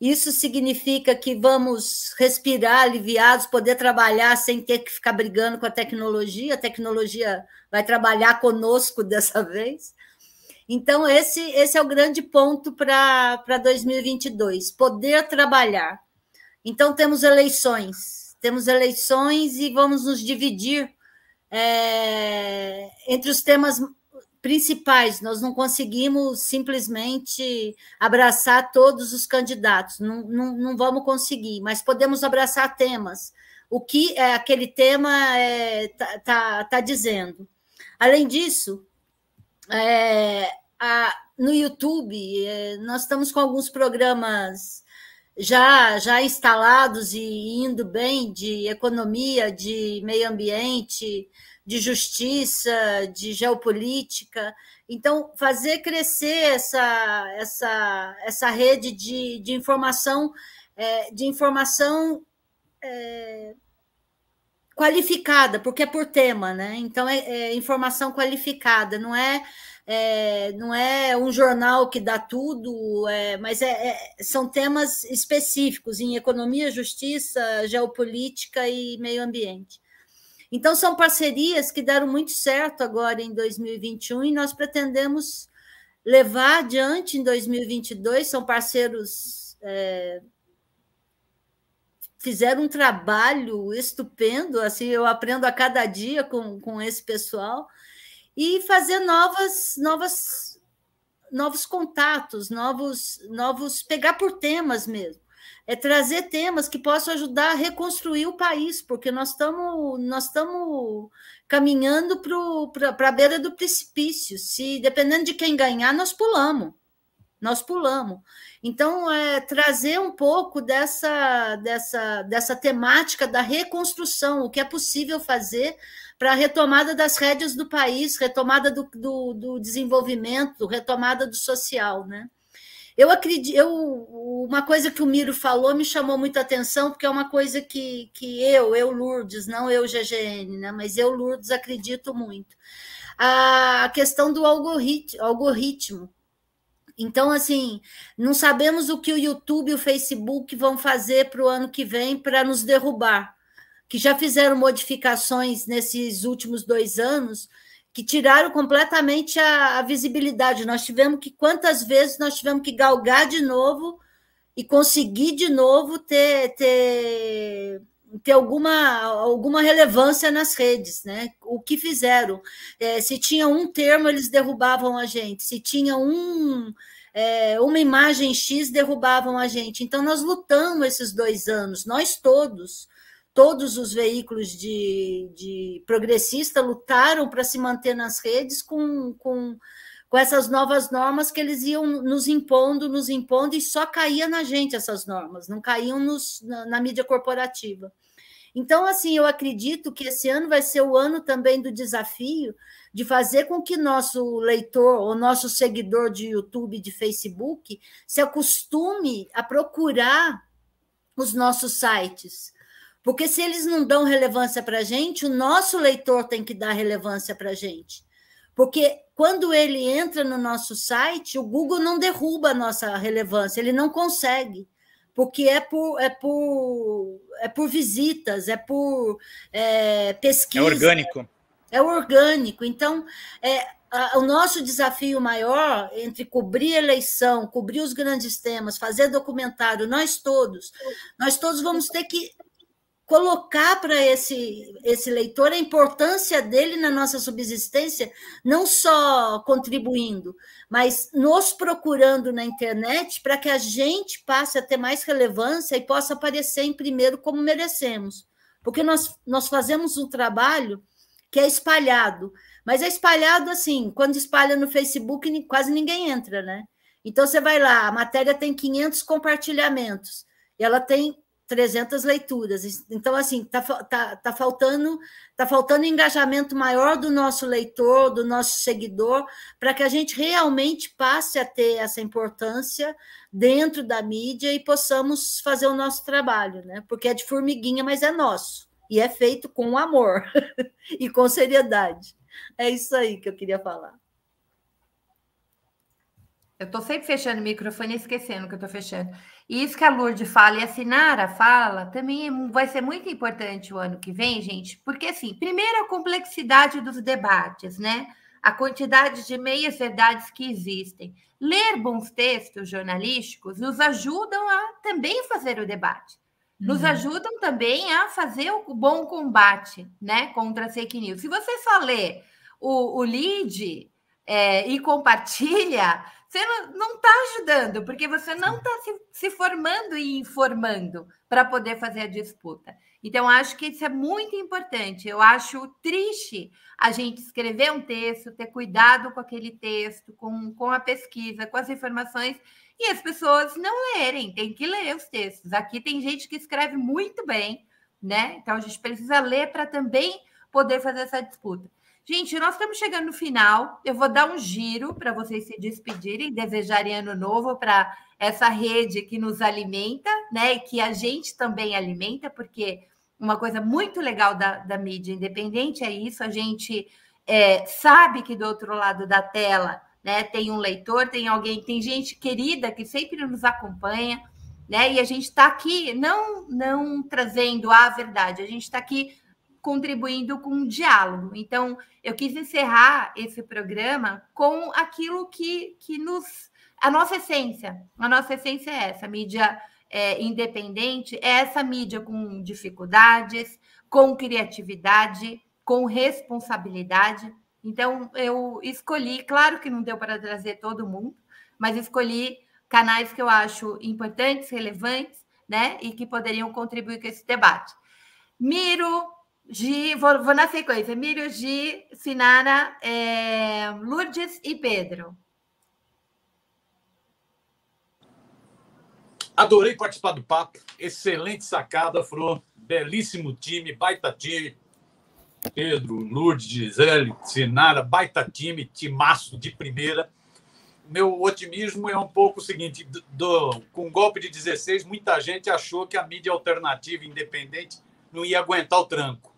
Isso significa que vamos respirar aliviados, poder trabalhar sem ter que ficar brigando com a tecnologia vai trabalhar conosco dessa vez. Então, esse é o grande ponto para 2022, poder trabalhar. Então, temos eleições e vamos nos dividir entre os temas principais. Nós não conseguimos simplesmente abraçar todos os candidatos, não vamos conseguir, mas podemos abraçar temas, o que aquele tema tá dizendo. Além disso, no YouTube, nós estamos com alguns programas já instalados e indo bem, de economia, de meio ambiente, de justiça, de geopolítica. Então, fazer crescer essa rede de informação, qualificada, porque é por tema, né? Então, é informação qualificada, não é um jornal que dá tudo, mas são temas específicos em economia, justiça, geopolítica e meio ambiente. Então, são parcerias que deram muito certo agora em 2021 e nós pretendemos levar adiante em 2022. São parceiros fizeram um trabalho estupendo, assim, eu aprendo a cada dia com esse pessoal, e fazer novos contatos, pegar por temas mesmo, trazer temas que possam ajudar a reconstruir o país, porque nós estamos caminhando para a beira do precipício. Se dependendo de quem ganhar, nós pulamos. Então, trazer um pouco dessa temática da reconstrução, o que é possível fazer para a retomada das rédeas do país, retomada do desenvolvimento, retomada do social, né? Eu acredito, uma coisa que o Miro falou me chamou muita atenção, porque é uma coisa que eu, Lourdes, não eu, GGN, né? Mas eu, Lourdes, acredito muito. A questão do algoritmo. Então, assim, não sabemos o que o YouTube e o Facebook vão fazer para o ano que vem para nos derrubar, que já fizeram modificações nesses últimos 2 anos que tiraram completamente a visibilidade. Nós tivemos que, quantas vezes nós tivemos que galgar de novo e conseguir de novo ter alguma relevância nas redes, né? O que fizeram? Se tinha um termo, eles derrubavam a gente. Se tinha uma imagem X, derrubavam a gente. Então, nós lutamos esses 2 anos, nós todos os veículos de progressista lutaram para se manter nas redes com essas novas normas que eles iam nos impondo, e só caía na gente essas normas, não caíam na mídia corporativa. Então, assim, eu acredito que esse ano vai ser o ano também do desafio de fazer com que nosso leitor ou nosso seguidor de YouTube, de Facebook, se acostume a procurar os nossos sites. Porque se eles não dão relevância para a gente, o nosso leitor tem que dar relevância para a gente. Porque quando ele entra no nosso site, o Google não derruba a nossa relevância, ele não consegue, porque é por visitas, é por pesquisa. É orgânico. Então, o nosso desafio maior entre cobrir a eleição, cobrir os grandes temas, fazer documentário, nós todos vamos ter que colocar para esse leitor a importância dele na nossa subsistência, não só contribuindo, mas nos procurando na internet para que a gente passe a ter mais relevância e possa aparecer em primeiro como merecemos. Porque nós fazemos um trabalho que é espalhado, mas é espalhado assim, quando espalha no Facebook quase ninguém entra, né? Então você vai lá, a matéria tem 500 compartilhamentos, e ela tem 300 leituras. Então, assim, tá faltando engajamento maior do nosso leitor, do nosso seguidor, para que a gente realmente passe a ter essa importância dentro da mídia e possamos fazer o nosso trabalho, né? Porque é de formiguinha, mas é nosso. E é feito com amor e com seriedade. É isso aí que eu queria falar. Eu estou sempre fechando o microfone e esquecendo que eu estou fechando. E isso que a Lourdes fala e a Cynara fala também vai ser muito importante o ano que vem, gente, porque, assim, primeiro a complexidade dos debates, né? A quantidade de meias-verdades que existem. Ler bons textos jornalísticos nos ajudam a também fazer o debate. Nos ajudam também a fazer o bom combate, né, contra as fake news. Se você só lê o lead e compartilha, você não está ajudando, porque você não está se formando e informando para poder fazer a disputa. Então, acho que isso é muito importante. Eu acho triste a gente escrever um texto, ter cuidado com aquele texto, com a pesquisa, com as informações, e as pessoas não lerem, tem que ler os textos. Aqui tem gente que escreve muito bem, né? Então, a gente precisa ler para também poder fazer essa disputa. Gente, nós estamos chegando no final. Eu vou dar um giro para vocês se despedirem, desejarem ano novo para essa rede que nos alimenta, né? E que a gente também alimenta, porque uma coisa muito legal da mídia independente é isso. A gente sabe que do outro lado da tela, né, tem um leitor, tem alguém, tem gente querida que sempre nos acompanha, né? E a gente está aqui não trazendo a verdade, a gente está aqui contribuindo com um diálogo. Então, eu quis encerrar esse programa com aquilo que nos... A nossa essência é essa. A mídia independente é essa mídia com dificuldades, com criatividade, com responsabilidade. Então, eu escolhi... Claro que não deu para trazer todo mundo, mas escolhi canais que eu acho importantes, relevantes, né? E que poderiam contribuir com esse debate. Vou na sequência. Miro, Gi, Cynara, Lourdes e Pedro. Adorei participar do papo. Excelente sacada, Fro. Belíssimo time, baita time. Pedro, Lourdes, Gisele, Cynara, baita time, timaço de primeira. Meu otimismo é um pouco o seguinte: com o golpe de 16, muita gente achou que a mídia alternativa independente não ia aguentar o tranco.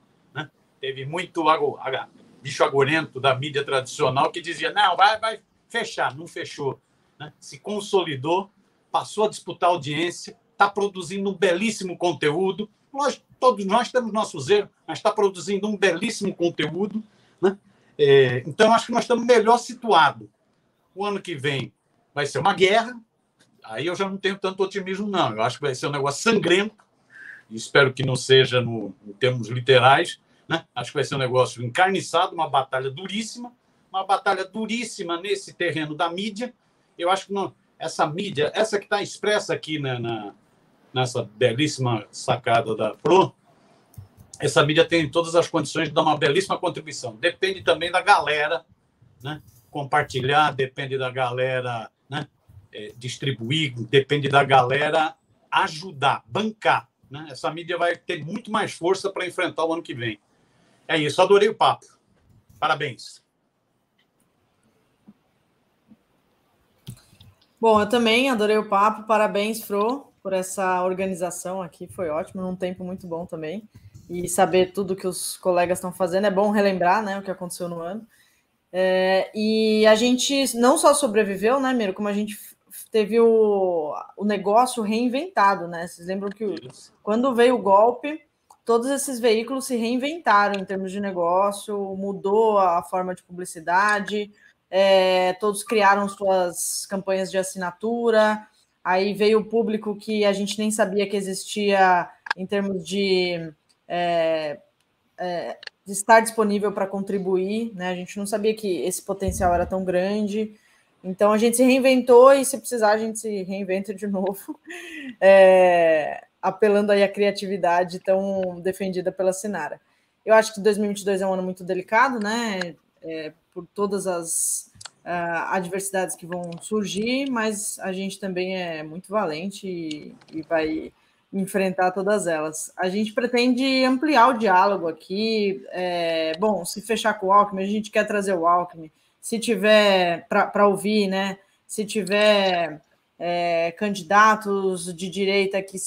Teve muito bicho agorento da mídia tradicional que dizia, não, vai fechar. Não fechou. Né? Se consolidou, passou a disputar audiência, está produzindo um belíssimo conteúdo. Todos nós temos nossos erros, mas está produzindo um belíssimo conteúdo. Né? Então, acho que nós estamos melhor situados. O ano que vem vai ser uma guerra. Aí eu já não tenho tanto otimismo, não. Eu acho que vai ser um negócio sangrento. Espero que não seja em termos literais. Né? Acho que vai ser um negócio encarniçado, uma batalha duríssima nesse terreno da mídia. Eu acho que não, essa mídia, essa que está expressa aqui, né, nessa belíssima sacada da Pro, essa mídia tem todas as condições de dar uma belíssima contribuição. Depende também da galera, né, compartilhar, depende da galera, né, distribuir, depende da galera ajudar, bancar. Né? Essa mídia vai ter muito mais força para enfrentar o ano que vem. É isso, adorei o papo. Parabéns. Bom, eu também adorei o papo. Parabéns, Fro, por essa organização aqui. Foi ótimo, num tempo muito bom também. E saber tudo que os colegas estão fazendo. É bom relembrar, né, o que aconteceu no ano. E a gente não só sobreviveu, né, Miro, como a gente teve o negócio reinventado, né? Vocês lembram que quando veio o golpe, todos esses veículos se reinventaram em termos de negócio, mudou a forma de publicidade, todos criaram suas campanhas de assinatura, aí veio o público que a gente nem sabia que existia em termos de estar disponível para contribuir, né? A gente não sabia que esse potencial era tão grande, então a gente se reinventou e se precisar a gente se reinventa de novo, apelando aí à criatividade tão defendida pela Cynara. Eu acho que 2022 é um ano muito delicado, né? Por todas as adversidades que vão surgir, mas a gente também é muito valente e vai enfrentar todas elas. A gente pretende ampliar o diálogo aqui. Bom, se fechar com o Alckmin, a gente quer trazer o Alckmin. Se tiver para ouvir, né? Se tiver candidatos de direita que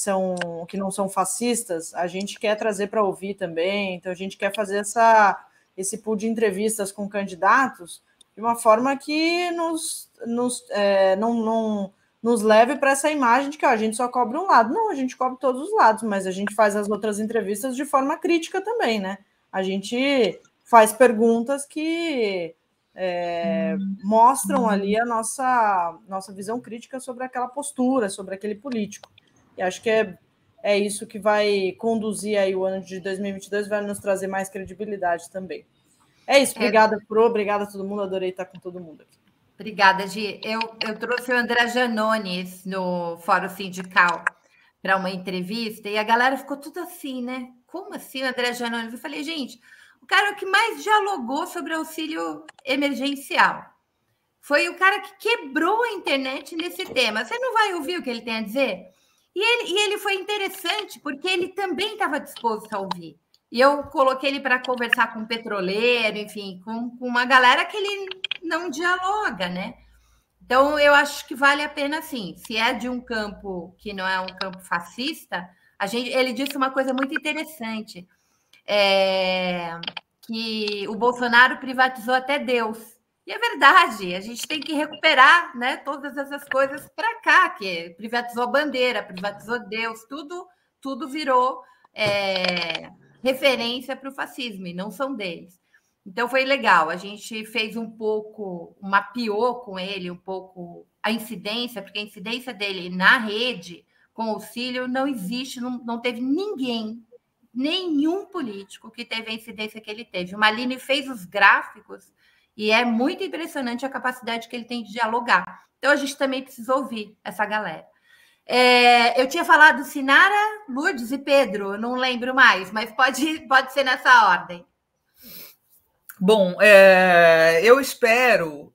não são fascistas, a gente quer trazer para ouvir também. Então, a gente quer fazer esse pool de entrevistas com candidatos de uma forma que não nos leve para essa imagem de que a gente só cobre um lado. Não, a gente cobre todos os lados, mas a gente faz as outras entrevistas de forma crítica também, né? A gente faz perguntas que mostram ali a nossa visão crítica sobre aquela postura, sobre aquele político. E acho que é isso que vai conduzir aí o ano de 2022, vai nos trazer mais credibilidade também. É isso, obrigada, obrigada a todo mundo, adorei estar com todo mundo aqui. Obrigada, Gi. Eu trouxe o André Janones no Fórum Sindical para uma entrevista e a galera ficou tudo assim, né? Como assim o André Janones? Eu falei, gente, o cara que mais dialogou sobre auxílio emergencial foi o cara que quebrou a internet nesse tema. Você não vai ouvir o que ele tem a dizer? E ele foi interessante porque ele também estava disposto a ouvir. E eu coloquei ele para conversar com um petroleiro, enfim, com uma galera que ele não dialoga, né? Então, eu acho que vale a pena, sim. Se é de um campo que não é um campo fascista, ele disse uma coisa muito interessante, que o Bolsonaro privatizou até Deus. E é verdade, a gente tem que recuperar, né, todas essas coisas para cá, que privatizou bandeira, privatizou Deus, tudo virou referência para o fascismo, e não são deles. Então, foi legal. A gente fez um pouco, mapeou com ele um pouco a incidência, porque a incidência dele na rede, com auxílio, não existe, não teve ninguém, nenhum político que teve a incidência que ele teve. O Malini fez os gráficos e é muito impressionante a capacidade que ele tem de dialogar. Então, a gente também precisa ouvir essa galera. Eu tinha falado Cynara, Lourdes e Pedro, não lembro mais, mas pode ser nessa ordem. Bom, eu espero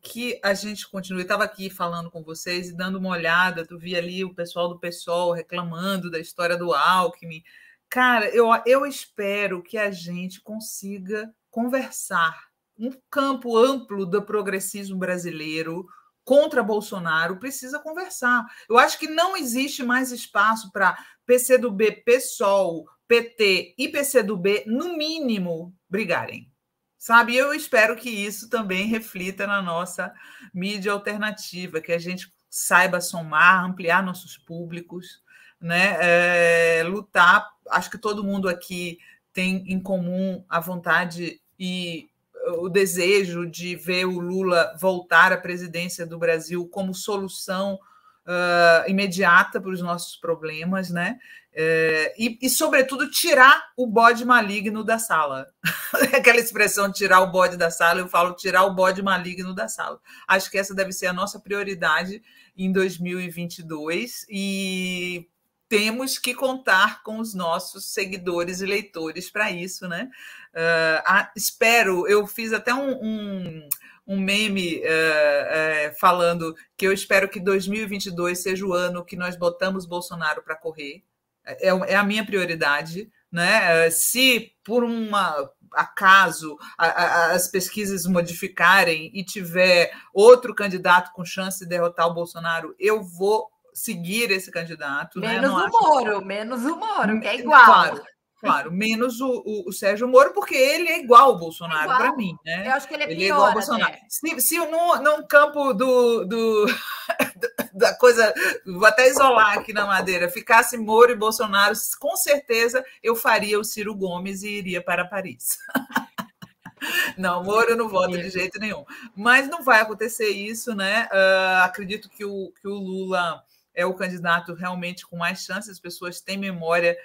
que a gente continue. Estava aqui falando com vocês e dando uma olhada, tu vi ali o pessoal do PSOL reclamando da história do Alckmin. Cara, eu espero que a gente consiga conversar um campo amplo do progressismo brasileiro contra Bolsonaro, precisa conversar. Eu acho que não existe mais espaço para PCdoB, PSOL, PT e PCdoB, no mínimo, brigarem. Sabe? Eu espero que isso também reflita na nossa mídia alternativa, que a gente saiba somar, ampliar nossos públicos, né? Lutar. Acho que todo mundo aqui tem em comum a vontade e o desejo de ver o Lula voltar à presidência do Brasil como solução imediata para os nossos problemas, né? Sobretudo, tirar o bode maligno da sala. Aquela expressão, tirar o bode da sala, eu falo tirar o bode maligno da sala. Acho que essa deve ser a nossa prioridade em 2022 e temos que contar com os nossos seguidores e leitores para isso, né? Espero, eu fiz até um meme falando que eu espero que 2022 seja o ano que nós botamos Bolsonaro para correr. É a minha prioridade, né? Se por um acaso as pesquisas modificarem e tiver outro candidato com chance de derrotar o Bolsonaro, eu vou seguir esse candidato. Menos o Moro, que é igual. Claro, menos o Sérgio Moro, porque ele é igual ao Bolsonaro para mim, né? Eu acho que ele é pior, igual ao Bolsonaro. Se num campo da coisa, vou até isolar aqui na Madeira, ficasse Moro e Bolsonaro, com certeza eu faria o Ciro Gomes e iria para Paris. Não, Moro eu não voto de jeito nenhum. Mas não vai acontecer isso, né? Acredito que o Lula é o candidato realmente com mais chances. As pessoas têm memória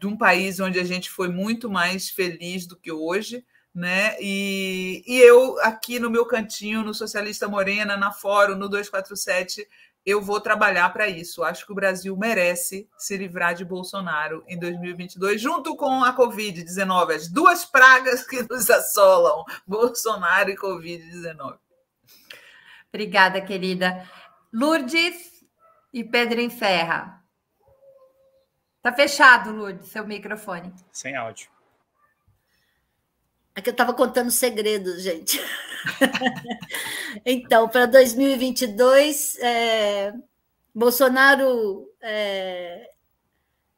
de um país onde a gente foi muito mais feliz do que hoje, né? E eu aqui no meu cantinho, no Socialista Morena, na Fórum, no 247, eu vou trabalhar para isso. Acho que o Brasil merece se livrar de Bolsonaro em 2022, junto com a Covid-19, as duas pragas que nos assolam, Bolsonaro e Covid-19. Obrigada, querida. Lourdes e Pedro encerra. Está fechado, Lourdes, seu microfone. Sem áudio. É que eu estava contando segredos, gente. Então, para 2022, Bolsonaro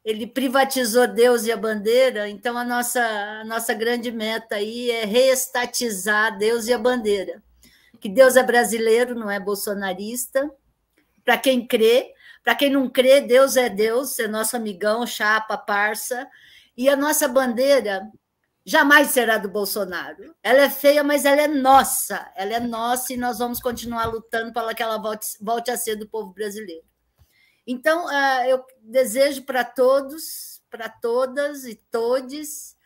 ele privatizou Deus e a bandeira, então a nossa grande meta aí é reestatizar Deus e a bandeira. Que Deus é brasileiro, não é bolsonarista. Para quem crê, para quem não crê, Deus, é nosso amigão, chapa, parça. E a nossa bandeira jamais será do Bolsonaro. Ela é feia, mas ela é nossa e nós vamos continuar lutando para que ela volte a ser do povo brasileiro. Então, eu desejo para todos, para todas e todes,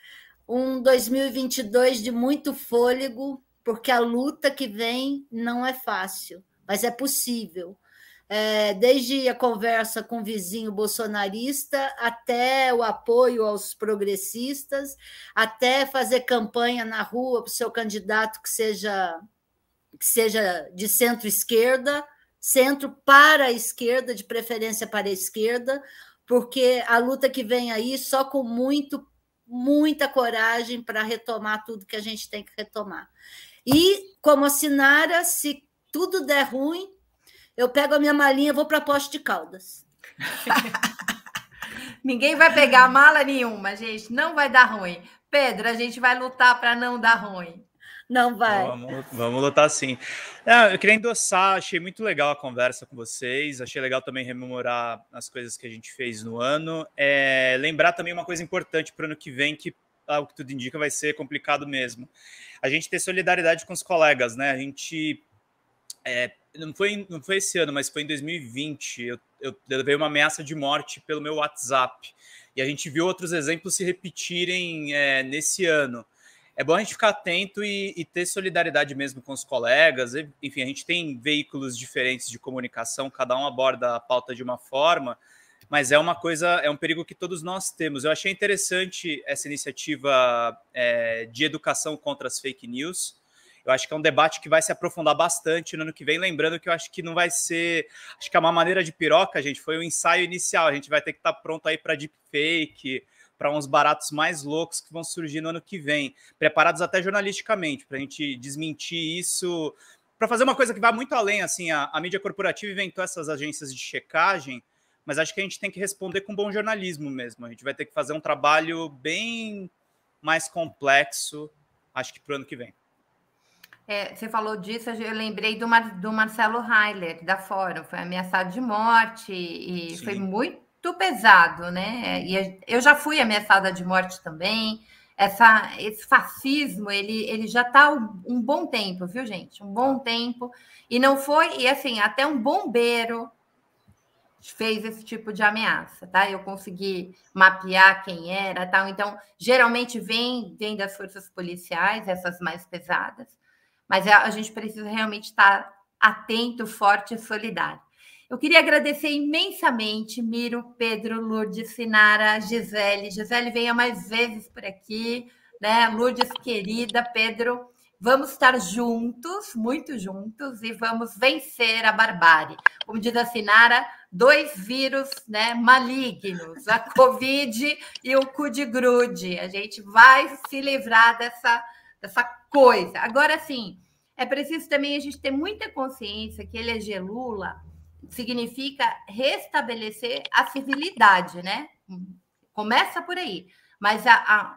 um 2022 de muito fôlego, porque a luta que vem não é fácil, mas é possível. Desde a conversa com o vizinho bolsonarista até o apoio aos progressistas, até fazer campanha na rua para o seu candidato que seja de centro-esquerda, centro para a esquerda, de preferência para a esquerda, porque a luta que vem aí só com muita coragem para retomar tudo que a gente tem que retomar. E, como a Cynara, se tudo der ruim, eu pego a minha malinha e vou para Poço de Caldas. Ninguém vai pegar mala nenhuma, gente. Não vai dar ruim. Pedro, a gente vai lutar para não dar ruim. Não vai. Vamos lutar sim. Eu queria endossar, achei muito legal a conversa com vocês. Achei legal também rememorar as coisas que a gente fez no ano. Lembrar também uma coisa importante para o ano que vem, que o que tudo indica vai ser complicado mesmo. A gente ter solidariedade com os colegas, né? A gente... Não foi esse ano, mas foi em 2020, eu levei uma ameaça de morte pelo meu WhatsApp, e a gente viu outros exemplos se repetirem nesse ano. É bom a gente ficar atento e ter solidariedade mesmo com os colegas. Enfim, a gente tem veículos diferentes de comunicação, cada um aborda a pauta de uma forma, mas é um perigo que todos nós temos. Eu achei interessante essa iniciativa de educação contra as fake news. Eu acho que é um debate que vai se aprofundar bastante no ano que vem, lembrando que eu acho que não vai ser... Acho que é uma maneira de piroca, gente, foi o ensaio inicial. A gente vai ter que estar pronto aí para deepfake, para uns baratos mais loucos que vão surgir no ano que vem, preparados até jornalisticamente, para a gente desmentir isso, para fazer uma coisa que vai muito além. Assim, a mídia corporativa inventou essas agências de checagem, mas acho que a gente tem que responder com bom jornalismo mesmo. A gente vai ter que fazer um trabalho bem mais complexo, acho que para o ano que vem. Você falou disso, eu lembrei do Marcelo Heiler, da Fórum, foi ameaçado de morte e Sim. Foi muito pesado, né? E eu já fui ameaçada de morte também. Esse fascismo, ele já está um bom tempo, viu, gente? Um bom tempo. E não foi, e assim, até um bombeiro fez esse tipo de ameaça, tá? Eu consegui mapear quem era, tal. Então, geralmente vem das forças policiais, essas mais pesadas. Mas a gente precisa realmente estar atento, forte e solidário. Eu queria agradecer imensamente, Miro, Pedro, Lourdes, Cynara, Gisele. Gisele, venha mais vezes por aqui, né? Lourdes, querida, Pedro, vamos estar juntos, muito juntos, e vamos vencer a barbárie. Como diz a Cynara, 2 vírus, né, malignos, a Covid e o cu de grude. A gente vai se livrar dessa coisa. Agora, sim, é preciso também a gente ter muita consciência que eleger Lula significa restabelecer a civilidade, né? Começa por aí. Mas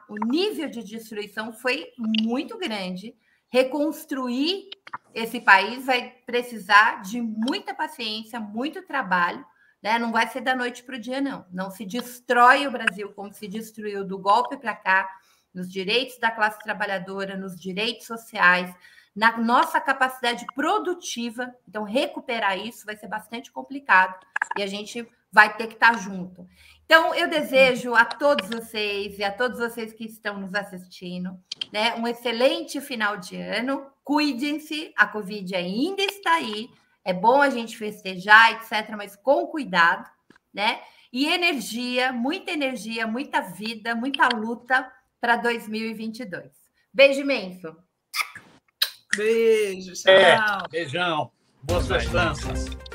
o nível de destruição foi muito grande. Reconstruir esse país vai precisar de muita paciência, muito trabalho, né? Não vai ser da noite para o dia, não. Não se destrói o Brasil como se destruiu do golpe para cá, nos direitos da classe trabalhadora, nos direitos sociais, na nossa capacidade produtiva. Então, recuperar isso vai ser bastante complicado e a gente vai ter que estar junto. Então, eu desejo a todos vocês e a todos vocês que estão nos assistindo, né, um excelente final de ano. Cuidem-se, a Covid ainda está aí. É bom a gente festejar, etc., mas com cuidado, né? E energia, muita vida, muita luta para 2022. Beijo imenso. Beijo, tchau. Beijão. Boas festanças.